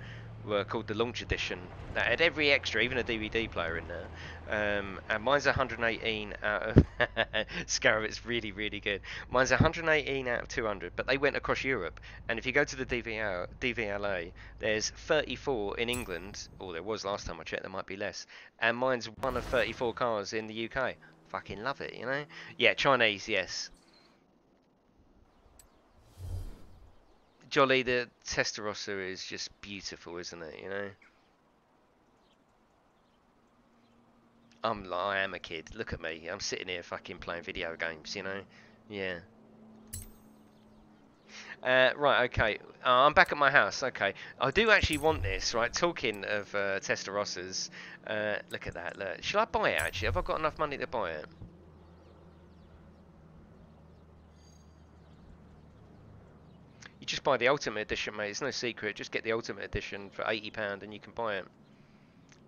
were called the launch edition. That had every extra, even a D V D player in there. Um, and mine's one hundred eighteen out of... Scarab, it's really, really good. Mine's one hundred eighteen out of two hundred, but they went across Europe. And if you go to the D V L, D V L A, there's thirty-four in England, or there was last time I checked, there might be less. And mine's one of thirty-four cars in the U K. Fucking love it, you know? Yeah, Chinese, yes. Jolly, the Testarossa is just beautiful, isn't it, you know? I'm, I am a kid, look at me, I'm sitting here fucking playing video games, you know? Yeah. Uh, right, okay, uh, I'm back at my house, okay. I do actually want this, right, talking of uh, Testarossas, uh, look at that, look. Shall I buy it, actually? Have I got enough money to buy it? You just buy the Ultimate Edition, mate, it's no secret. Just get the Ultimate Edition for eighty pounds and you can buy it.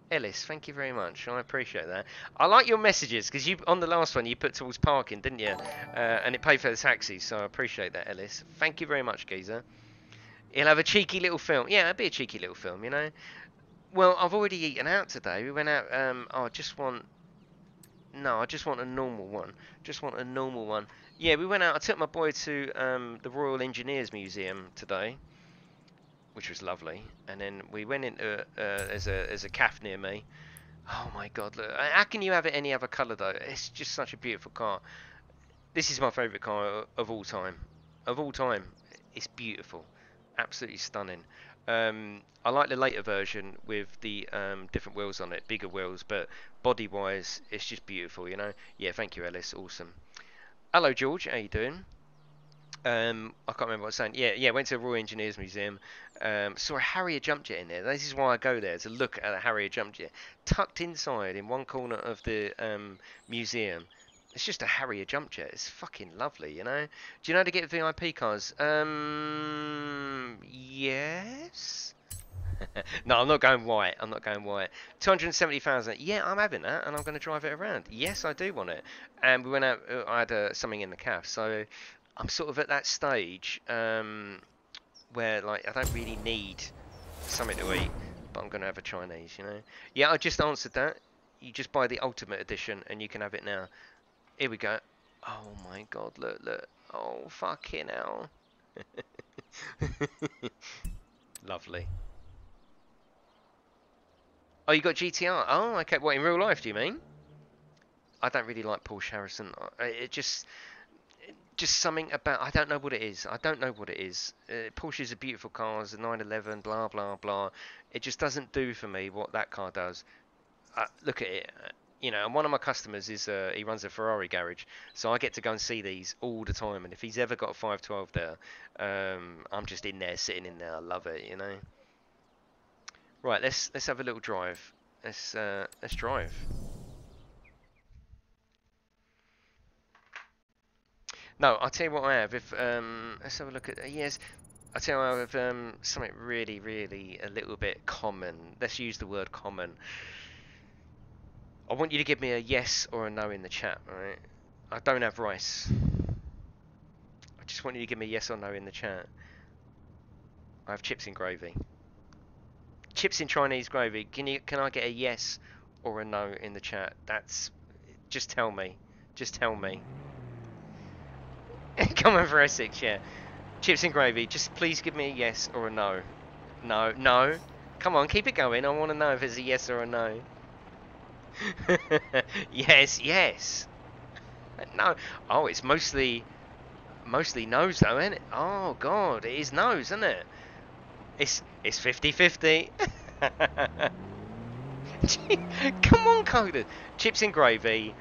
Ellis, thank you very much. I appreciate that. I like your messages, because you on the last one you put towards parking, didn't you? Uh, and it paid for the taxi, so I appreciate that, Ellis. Thank you very much, geezer. He'll have a cheeky little film. Yeah, it'll be a cheeky little film, you know. Well, I've already eaten out today. We went out... Um, oh, I just want... No, I just want a normal one. Just want a normal one. Yeah, we went out. I took my boy to um, the Royal Engineers Museum today, which was lovely. And then we went into uh, there's a there's a cafe near me. Oh my God! Look, how can you have it any other colour though? It's just such a beautiful car. This is my favourite car of all time. Of all time, it's beautiful, absolutely stunning. Um, I like the later version with the um, different wheels on it, bigger wheels, but body-wise, it's just beautiful, you know. Yeah, thank you, Ellis. Awesome. Hello, George. How you doing? Um, I can't remember what I was saying. Yeah, yeah. Went to the Royal Engineers Museum. Um, saw a Harrier jump jet in there. This is why I go there, to look at a Harrier jump jet tucked inside in one corner of the um, museum. It's just a Harrier jump jet. It's fucking lovely, you know. Do you know how to get V I P cars? Um, yes. No, I'm not going white. I'm not going white. two hundred seventy thousand. Yeah, I'm having that, and I'm going to drive it around. Yes, I do want it. And we went out. I had uh, something in the caf, so. I'm sort of at that stage um, where, like, I don't really need something to eat, but I'm going to have a Chinese, you know. Yeah, I just answered that. You just buy the Ultimate Edition and you can have it now. Here we go. Oh, my God, look, look. Oh, fucking hell. Lovely. Oh, you got G T R? Oh, okay. What, in real life, do you mean? I don't really like Porsche Harrison. It just... Just something about, I don't know what it is. I don't know what it is. Uh, Porsches are beautiful cars, the nine eleven, blah, blah, blah. It just doesn't do for me what that car does. Uh, look at it. You know, and one of my customers, is uh, he runs a Ferrari garage. So I get to go and see these all the time. And if he's ever got a five twelve there, um, I'm just in there, sitting in there. I love it, you know. Right, let's let's have a little drive. Let's, uh, let's drive. No, I'll tell you what I have. If um, let's have a look at yes, I'll tell you I have um, something really, really a little bit common. Let's use the word common. I want you to give me a yes or a no in the chat, right? I don't have rice. I just want you to give me a yes or no in the chat. I have chips in gravy. Chips in Chinese gravy. Can you? Can I get a yes or a no in the chat? That's just tell me. Just tell me. Come over Essex, yeah. Chips and gravy. Just please give me a yes or a no. No, no. Come on, keep it going. I want to know if it's a yes or a no. Yes, yes. No. Oh, it's mostly, mostly no's though, isn't it? Oh God, it is no's, isn't it? It's it's fifty fifty. Come on, Coda. Chips and gravy.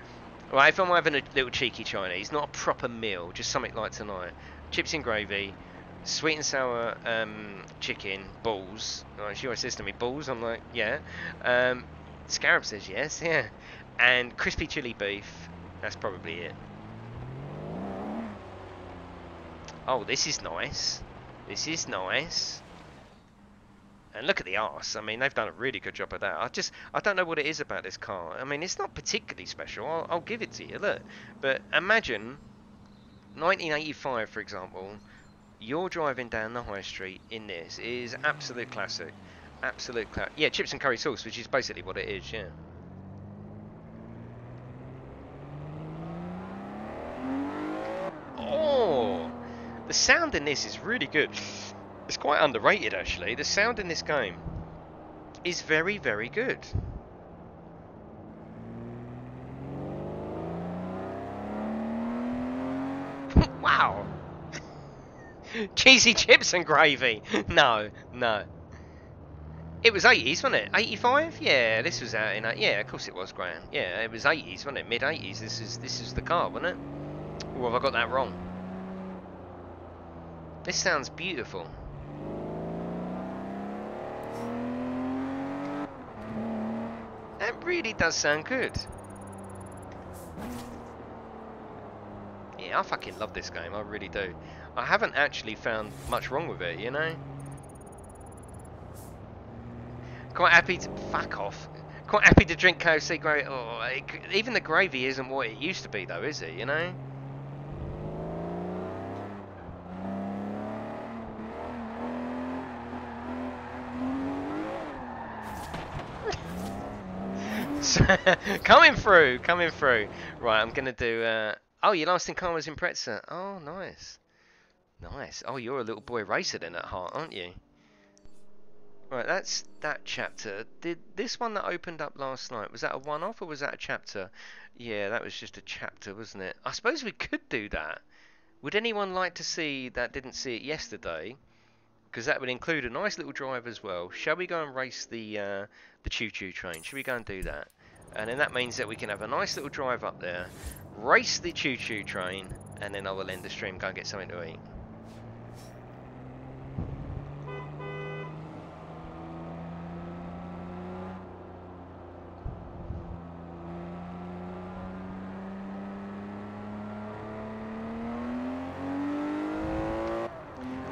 Right, if I'm having a little cheeky Chinese, not a proper meal, just something like tonight. Chips and gravy, sweet and sour um, chicken, balls. Oh, she always says to me, balls? I'm like, yeah. Um, Scarab says yes, yeah. And crispy chili beef, that's probably it. Oh, this is nice. This is nice. And look at the arse. I mean, they've done a really good job of that. I just, I don't know what it is about this car. I mean, it's not particularly special. I'll, I'll give it to you, look. But imagine, nineteen eighty-five, for example, you're driving down the high street in this. It is absolute classic. Absolute classic. Yeah, chips and curry sauce, which is basically what it is, yeah. Oh! The sound in this is really good. It's quite underrated, actually. The sound in this game is very, very good. Wow! Cheesy chips and gravy! No, no. It was eighties, wasn't it? eighty-five? Yeah, this was out in... Yeah, of course it was, Graham. Yeah, it was eighties, wasn't it? mid eighties. This is, this is the car, wasn't it? Or have I got that wrong? This sounds beautiful. That really does sound good. Yeah, I fucking love this game, I really do. I haven't actually found much wrong with it, you know? Quite happy to... Fuck off. Quite happy to drink K F C gravy. Oh, it, even the gravy isn't what it used to be though, is it, you know? Coming through, coming through. Right, I'm going to do... Uh... Oh, your last in car was in Pretzer. Oh, nice. Nice. Oh, you're a little boy racer then at heart, aren't you? Right, that's that chapter. Did this one that opened up last night, was that a one-off or was that a chapter? Yeah, that was just a chapter, wasn't it? I suppose we could do that. Would anyone like to see that didn't see it yesterday? because that would include a nice little drive as well. Shall we go and race the uh, the choo-choo train? Shall we go and do that? And then that means that we can have a nice little drive up there, race the choo-choo train, and then I will end the stream, go and get something to eat.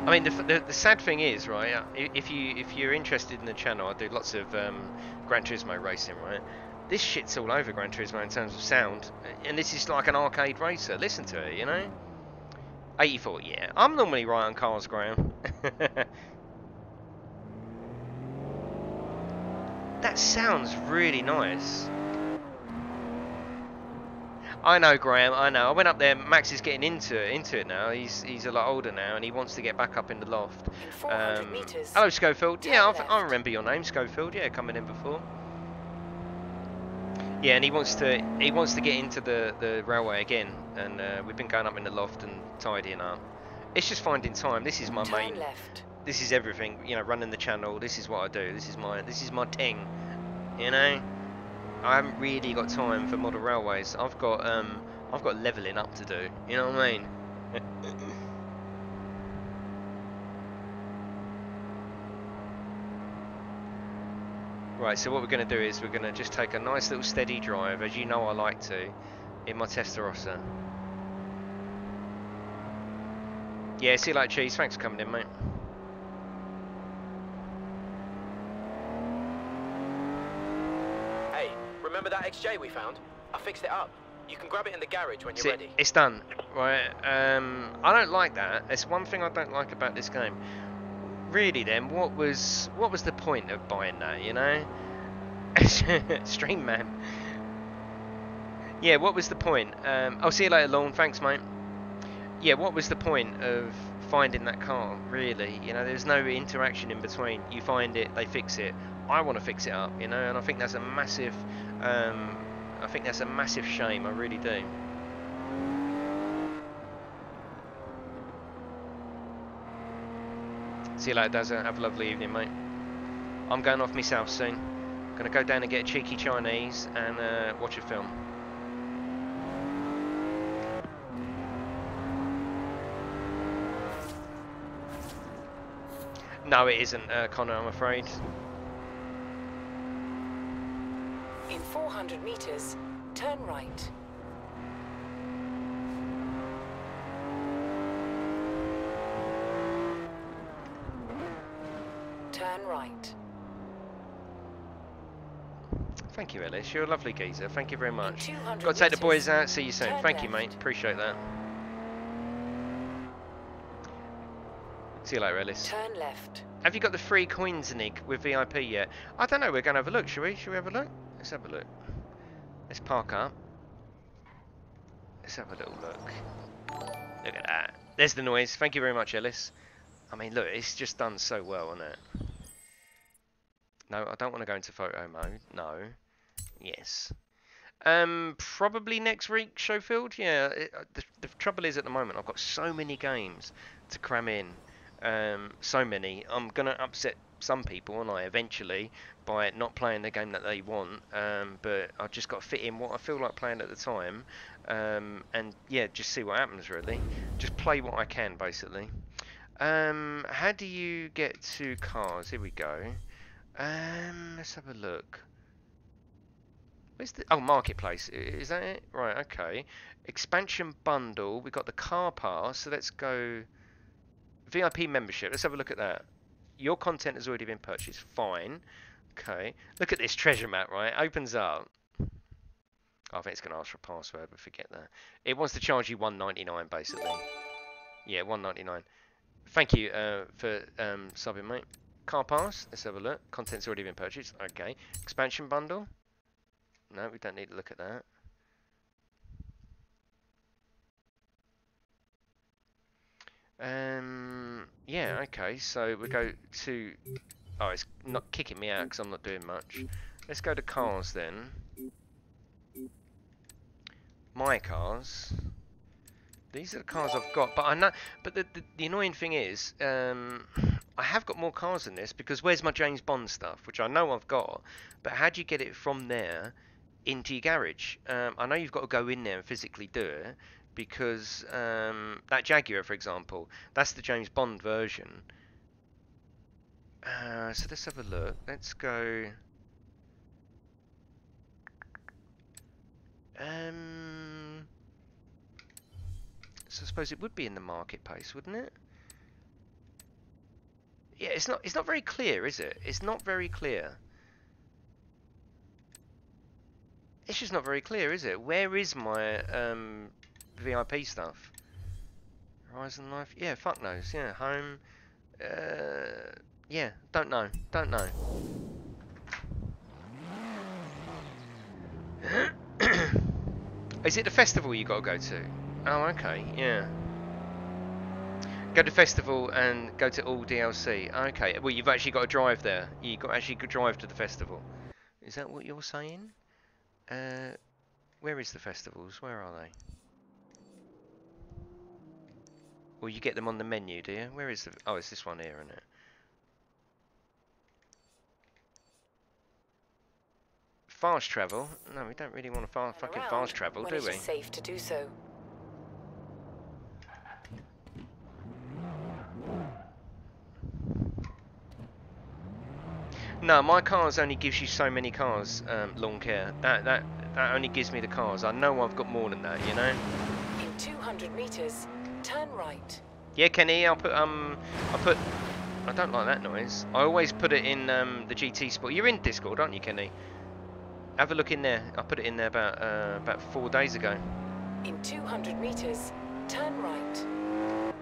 I mean, the, the, the sad thing is, right, if, you, if you're interested in the channel, I do lots of um, Gran Turismo racing, right? This shit's all over Gran Turismo in terms of sound, and this is like an arcade racer. Listen to it, you know? eighty-four, yeah. I'm normally right on cars, Graham. That sounds really nice. I know, Graham, I know. I went up there. Max is getting into it, into it now. He's he's a lot older now, and he wants to get back up in the loft. Um, hello, Schofield. Yeah, I've, I remember your name, Schofield. Yeah, coming in before. Yeah, and he wants to he wants to get into the the railway again, and uh, we've been going up in the loft and tidying up. It's just finding time. This is my main. Left. This is everything. You know, running the channel. This is what I do. This is my this is my thing. You know. I haven't really got time for model railways. I've got um, I've got levelling up to do. You know what I mean? Right. So what we're going to do is we're going to just take a nice little steady drive, as you know I like to, in my Testarossa. Yeah. See you later, Cheese. Thanks for coming in, mate. Remember that X J we found? I fixed it up. You can grab it in the garage when you're See, ready. It's done. Right. Um, I don't like that. It's one thing I don't like about this game. Really, then, what was what was the point of buying that? You know, stream man. Yeah, what was the point? Um, I'll see you later, Lorne. Thanks, mate. Yeah, what was the point of finding that car? Really, you know, there's no interaction in between. You find it, they fix it. I want to fix it up, you know, and I think that's a massive, um, I think that's a massive shame, I really do. See you later, Dazza, have a lovely evening, mate. I'm going off myself soon. I'm going to go down and get a cheeky Chinese and uh, watch a film. No, it isn't, uh, Connor, I'm afraid. In four hundred meters, turn right. Turn right. Thank you, Ellis. You're a lovely geezer. Thank you very much. Got to take the boys out. See you soon. Thank left. you, mate. Appreciate that. See you later, Ellis. Turn left. Have you got the free coins, Nick, with V I P yet? I don't know. We're going to have a look, shall we? Shall we have a look? Let's have a look. Let's park up. Let's have a little look. Look at that. There's the noise. Thank you very much, Ellis. I mean, look, it's just done so well, isn't it? No, I don't want to go into photo mode. No. Yes. Um, probably next week, Schofield. Yeah. It, the, the trouble is, at the moment, I've got so many games to cram in. Um, so many. I'm gonna upset some people, and I eventually, by not playing the game that they want, um, but I've just got to fit in what I feel like playing at the time, um, and yeah, just see what happens really, just play what I can basically. Um, how do you get to cars? Here we go. Um, let's have a look. Where's the, oh, marketplace, is that it? Right, okay, expansion bundle, we got the car pass, so let's go V I P membership, let's have a look at that. Your content has already been purchased. Fine. Okay. Look at this treasure map, right? Opens up. Oh, I think it's going to ask for a password, but forget that. It wants to charge you one ninety-nine, basically. Yeah, one ninety-nine. Thank you uh, for um, subbing, mate. Car pass. Let's have a look. Content's already been purchased. Okay. Expansion bundle. No, we don't need to look at that. Um, yeah, okay, so we go to, oh, it's not kicking me out because I'm not doing much. Let's go to cars then. My cars. These are the cars I've got, but I know, but the, the, the annoying thing is, um, I have got more cars than this, because where's my James Bond stuff, which I know I've got, but how do you get it from there into your garage? Um, I know you've got to go in there and physically do it, because um, that Jaguar, for example, that's the James Bond version. Uh, so let's have a look. Let's go. Um, so I suppose it would be in the marketplace, wouldn't it? Yeah, it's not. It's not very clear, is it? It's not very clear. It's just not very clear, is it? Where is my um, V I P stuff? Horizon Life. Yeah, fuck knows. Yeah, home. Uh, yeah, don't know. Don't know. Is it the festival you gotta go to? Oh, okay. Yeah. Go to festival and go to all D L C. Okay. Well, you've actually got to drive there. You got actually got to drive to the festival. Is that what you're saying? Uh, where is the festivals? Where are they? Well, you get them on the menu, do you? Where is the? Oh, it's this one here, isn't it? Fast travel? No, we don't really want to fa fucking fast travel, do we? It's safe to do so. No, my cars only gives you so many cars, um, lawn care. That, that that only gives me the cars. I know I've got more than that, you know? In two hundred metres, turn right. Yeah, Kenny, I'll put, um, I'll put... I don't like that noise. I always put it in um, the G T Sport. You're in Discord, aren't you, Kenny? Have a look in there. I put it in there about, uh, about four days ago. In two hundred metres, turn right.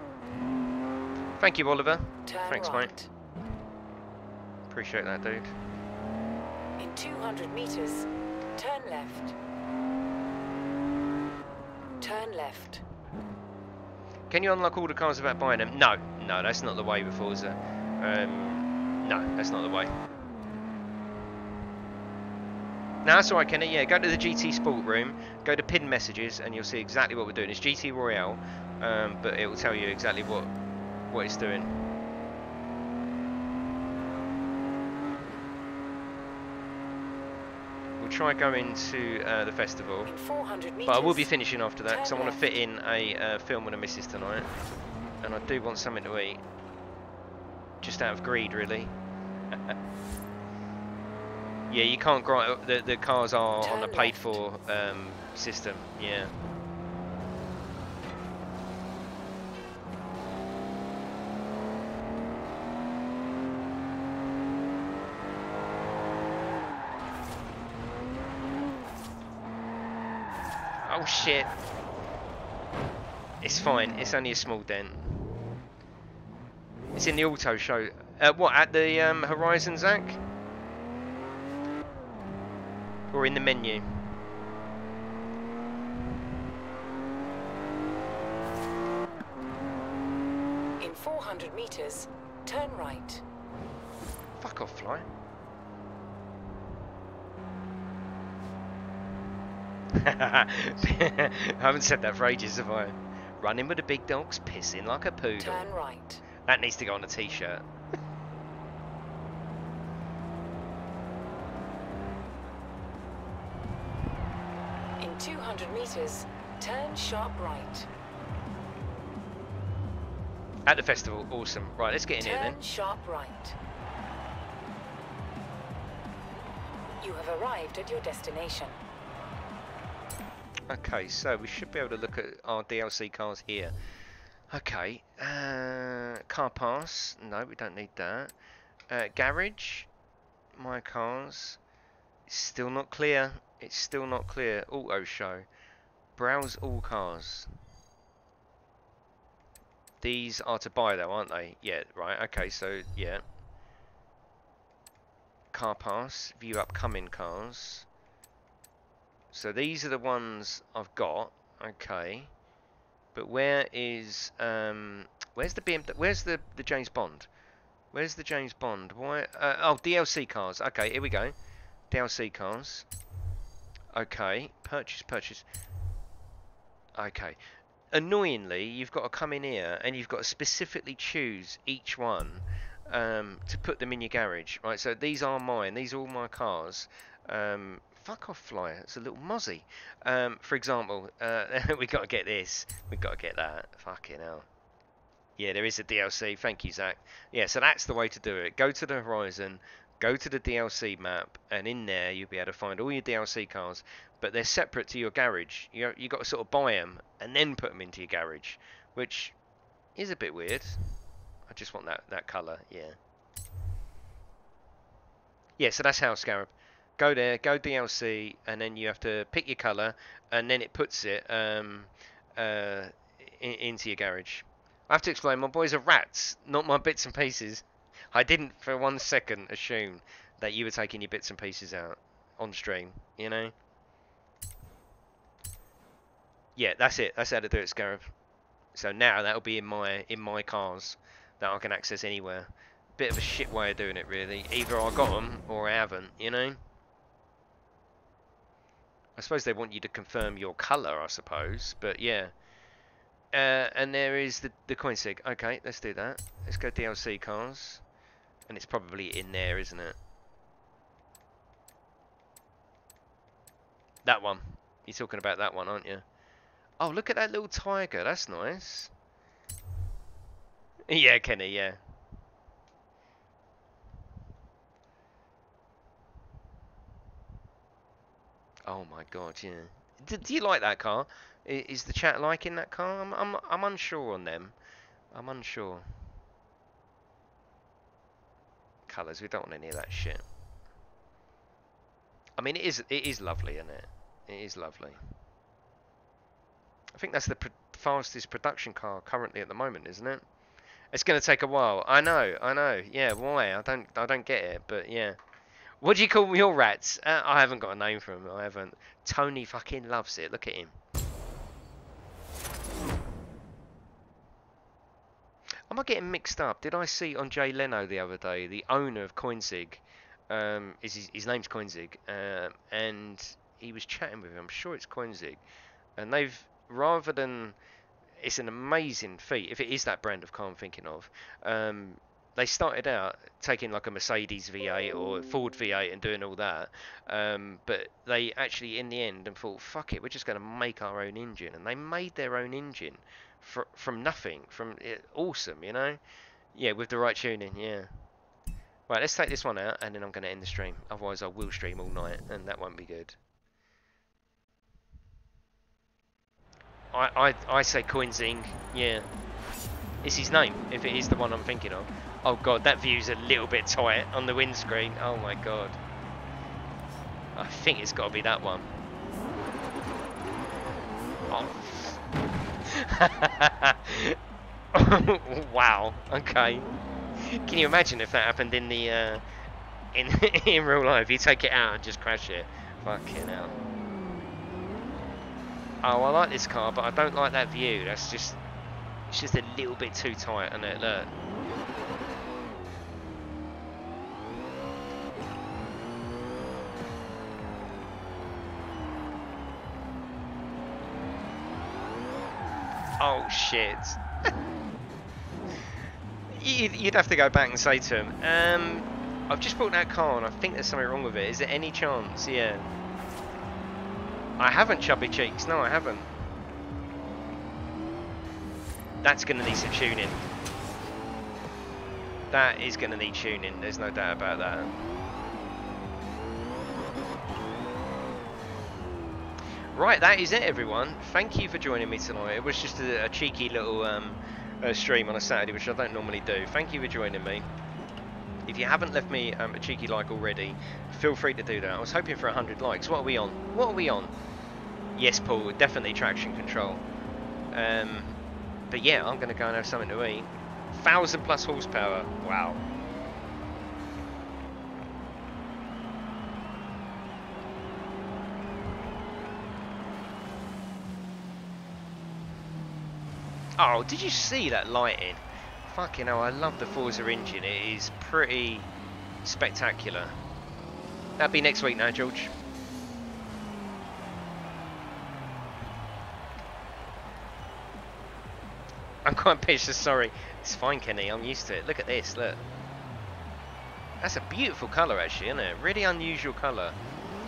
Thank you, Oliver. Turn Thanks, right. mate. Appreciate that, dude. In two hundred meters, turn left. Turn left. Can you unlock all the cars without buying them? No, no, that's not the way with Forza. Um, no, that's not the way. Now that's alright, Kenny. Yeah, go to the G T Sport room, go to pin messages, and you'll see exactly what we're doing. It's G T Royale, um, but it will tell you exactly what what it's doing. Try going to uh, the festival, but I will be finishing after that because I want to fit in a uh, film with a missus tonight, and I do want something to eat, just out of greed, really. Yeah, you can't grind. The the cars are on a paid-for um, system. Yeah. Oh shit. It's fine, it's only a small dent. It's in the auto show. Uh, what, at the um, Horizon, Zach? Or in the menu? In four hundred metres, turn right. Fuck off, Fly. I haven't said that for ages, have I? Running with the big dogs, pissing like a poodle. Turn right. That needs to go on a t-shirt. In two hundred metres, turn sharp right. At the festival, awesome. Right, let's get in turn here then. Turn sharp right. You have arrived at your destination. Okay, so we should be able to look at our D L C cars here. Okay, uh, car pass. No, we don't need that. Uh, garage. My cars. It's still not clear. It's still not clear. Auto show. Browse all cars. These are to buy though, aren't they? Yeah, right. Okay, so yeah. Car pass. View upcoming cars. So these are the ones I've got, okay. But where is um, where's the B M W? Where's the the James Bond? Where's the James Bond? Why? Uh, oh, D L C cars. Okay, here we go. D L C cars. Okay, purchase, purchase. Okay. Annoyingly, you've got to come in here and you've got to specifically choose each one. um, to put them in your garage, right? So these are mine. These are all my cars. Um, fuck off, flyer. It's a little mozzie. Um, for example, uh, we got to get this. We've got to get that. Fucking hell. Yeah, there is a D L C. Thank you, Zach. Yeah, so that's the way to do it. Go to the Horizon, go to the D L C map, and in there you'll be able to find all your D L C cars, but they're separate to your garage. You you got to sort of buy them and then put them into your garage, which is a bit weird. I just want that that color. Yeah. Yeah, so that's how, Scarab. Go there, go D L C, and then you have to pick your color, and then it puts it um uh in, into your garage. I have to explain, my boys are rats, not my bits and pieces. I didn't for one second assume that you were taking your bits and pieces out on stream, you know? Yeah, that's it. That's how to do it, Scarab. So now that'll be in my in my cars that I can access anywhere. Bit of a shit way of doing it, really. Either I got them or I haven't, you know? I suppose they want you to confirm your colour, I suppose, but yeah. Uh, and there is the, the Koenigsegg. Okay, let's do that. Let's go D L C cars. And it's probably in there, isn't it? That one. You're talking about that one, aren't you? Oh, look at that little tiger. That's nice. Yeah, Kenny, yeah. Oh my god, yeah. Do, do you like that car? Is the chat liking that car? I'm, I'm, I'm unsure on them. I'm unsure. Colours, we don't want any of that shit. I mean, it is, it is lovely, isn't it? It is lovely. I think that's the pr fastest production car currently at the moment, isn't it? It's going to take a while. I know, I know. Yeah, why? I don't, I don't get it, but yeah. What do you call your rats? Uh, I haven't got a name for them. I haven't. Tony fucking loves it. Look at him. Am I getting mixed up? Did I see on Jay Leno the other day, the owner of Koenigsegg, um, is his, his name's Koenigsegg, uh, and he was chatting with him, I'm sure it's Koenigsegg, and they've, rather than, it's an amazing feat, if it is that brand of car I'm thinking of, um, they started out taking like a Mercedes V eight or a Ford V eight and doing all that, um, but they actually in the end and thought, fuck it, we're just going to make our own engine, and they made their own engine. Fr from nothing, from it, awesome, you know? Yeah, with the right tuning, yeah. Right, let's take this one out, and then I'm going to end the stream. Otherwise, I will stream all night, and that won't be good. I I, I say Koenigsegg, yeah. It's his name, if it is the one I'm thinking of. Oh, God, that view's a little bit tight on the windscreen. Oh, my God. I think it's got to be that one. Oh, wow. Okay. Can you imagine if that happened in the uh, in in real life? You take it out and just crash it. Fucking hell. Oh, I like this car, but I don't like that view. That's just it's just a little bit too tight, isn't it? Look. Oh shit! You'd have to go back and say to him, um, "I've just bought that car, and I think there's something wrong with it. Is there any chance?" Yeah. I haven't chubby cheeks. No, I haven't. That's going to need some tuning. That is going to need tuning. There's no doubt about that. Right, that is it, everyone. Thank you for joining me tonight. It was just a, a cheeky little um, uh, stream on a Saturday, which I don't normally do. Thank you for joining me. If you haven't left me um, a cheeky like already, feel free to do that. I was hoping for one hundred likes. What are we on? What are we on? Yes, Paul, definitely traction control. Um, but yeah, I'm going to go and have something to eat. one thousand plus horsepower. Wow. Oh, did you see that lighting? Fucking hell, I love the Forza engine. It is pretty spectacular. That'll be next week now, George. I'm quite pissed, sorry. It's fine, Kenny. I'm used to it. Look at this, look. That's a beautiful colour actually, isn't it? Really unusual colour.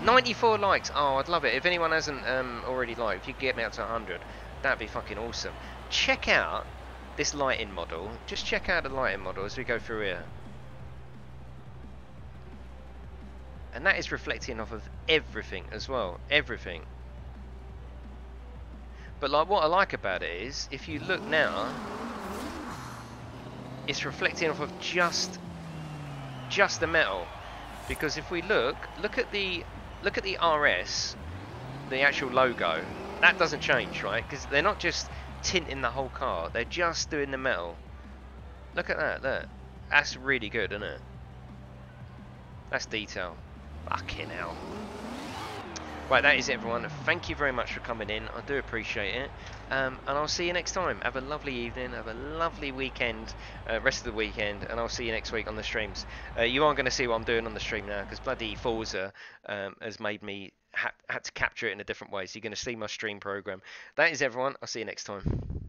ninety-four likes. Oh, I'd love it. If anyone hasn't um, already liked, if you could get me up to one hundred, that'd be fucking awesome. Check out this lighting model. Just check out the lighting model as we go through here. And that is reflecting off of everything as well. Everything. But like, what I like about it is, if you look now, it's reflecting off of just, just the metal. Because if we look, look at the, look at the R S, the actual logo. That doesn't change, right? Because they're not just tinting the whole car; they're just doing the metal. Look at that. Look, that's really good, isn't it? That's detail. Fucking hell. Right, that is it, everyone. Thank you very much for coming in. I do appreciate it. Um, and I'll see you next time. Have a lovely evening. Have a lovely weekend. Uh, rest of the weekend. And I'll see you next week on the streams. Uh, you aren't going to see what I'm doing on the stream now. Because bloody Forza um, has made me ha had to capture it in a different way. So you're going to see my stream program. That is everyone. I'll see you next time.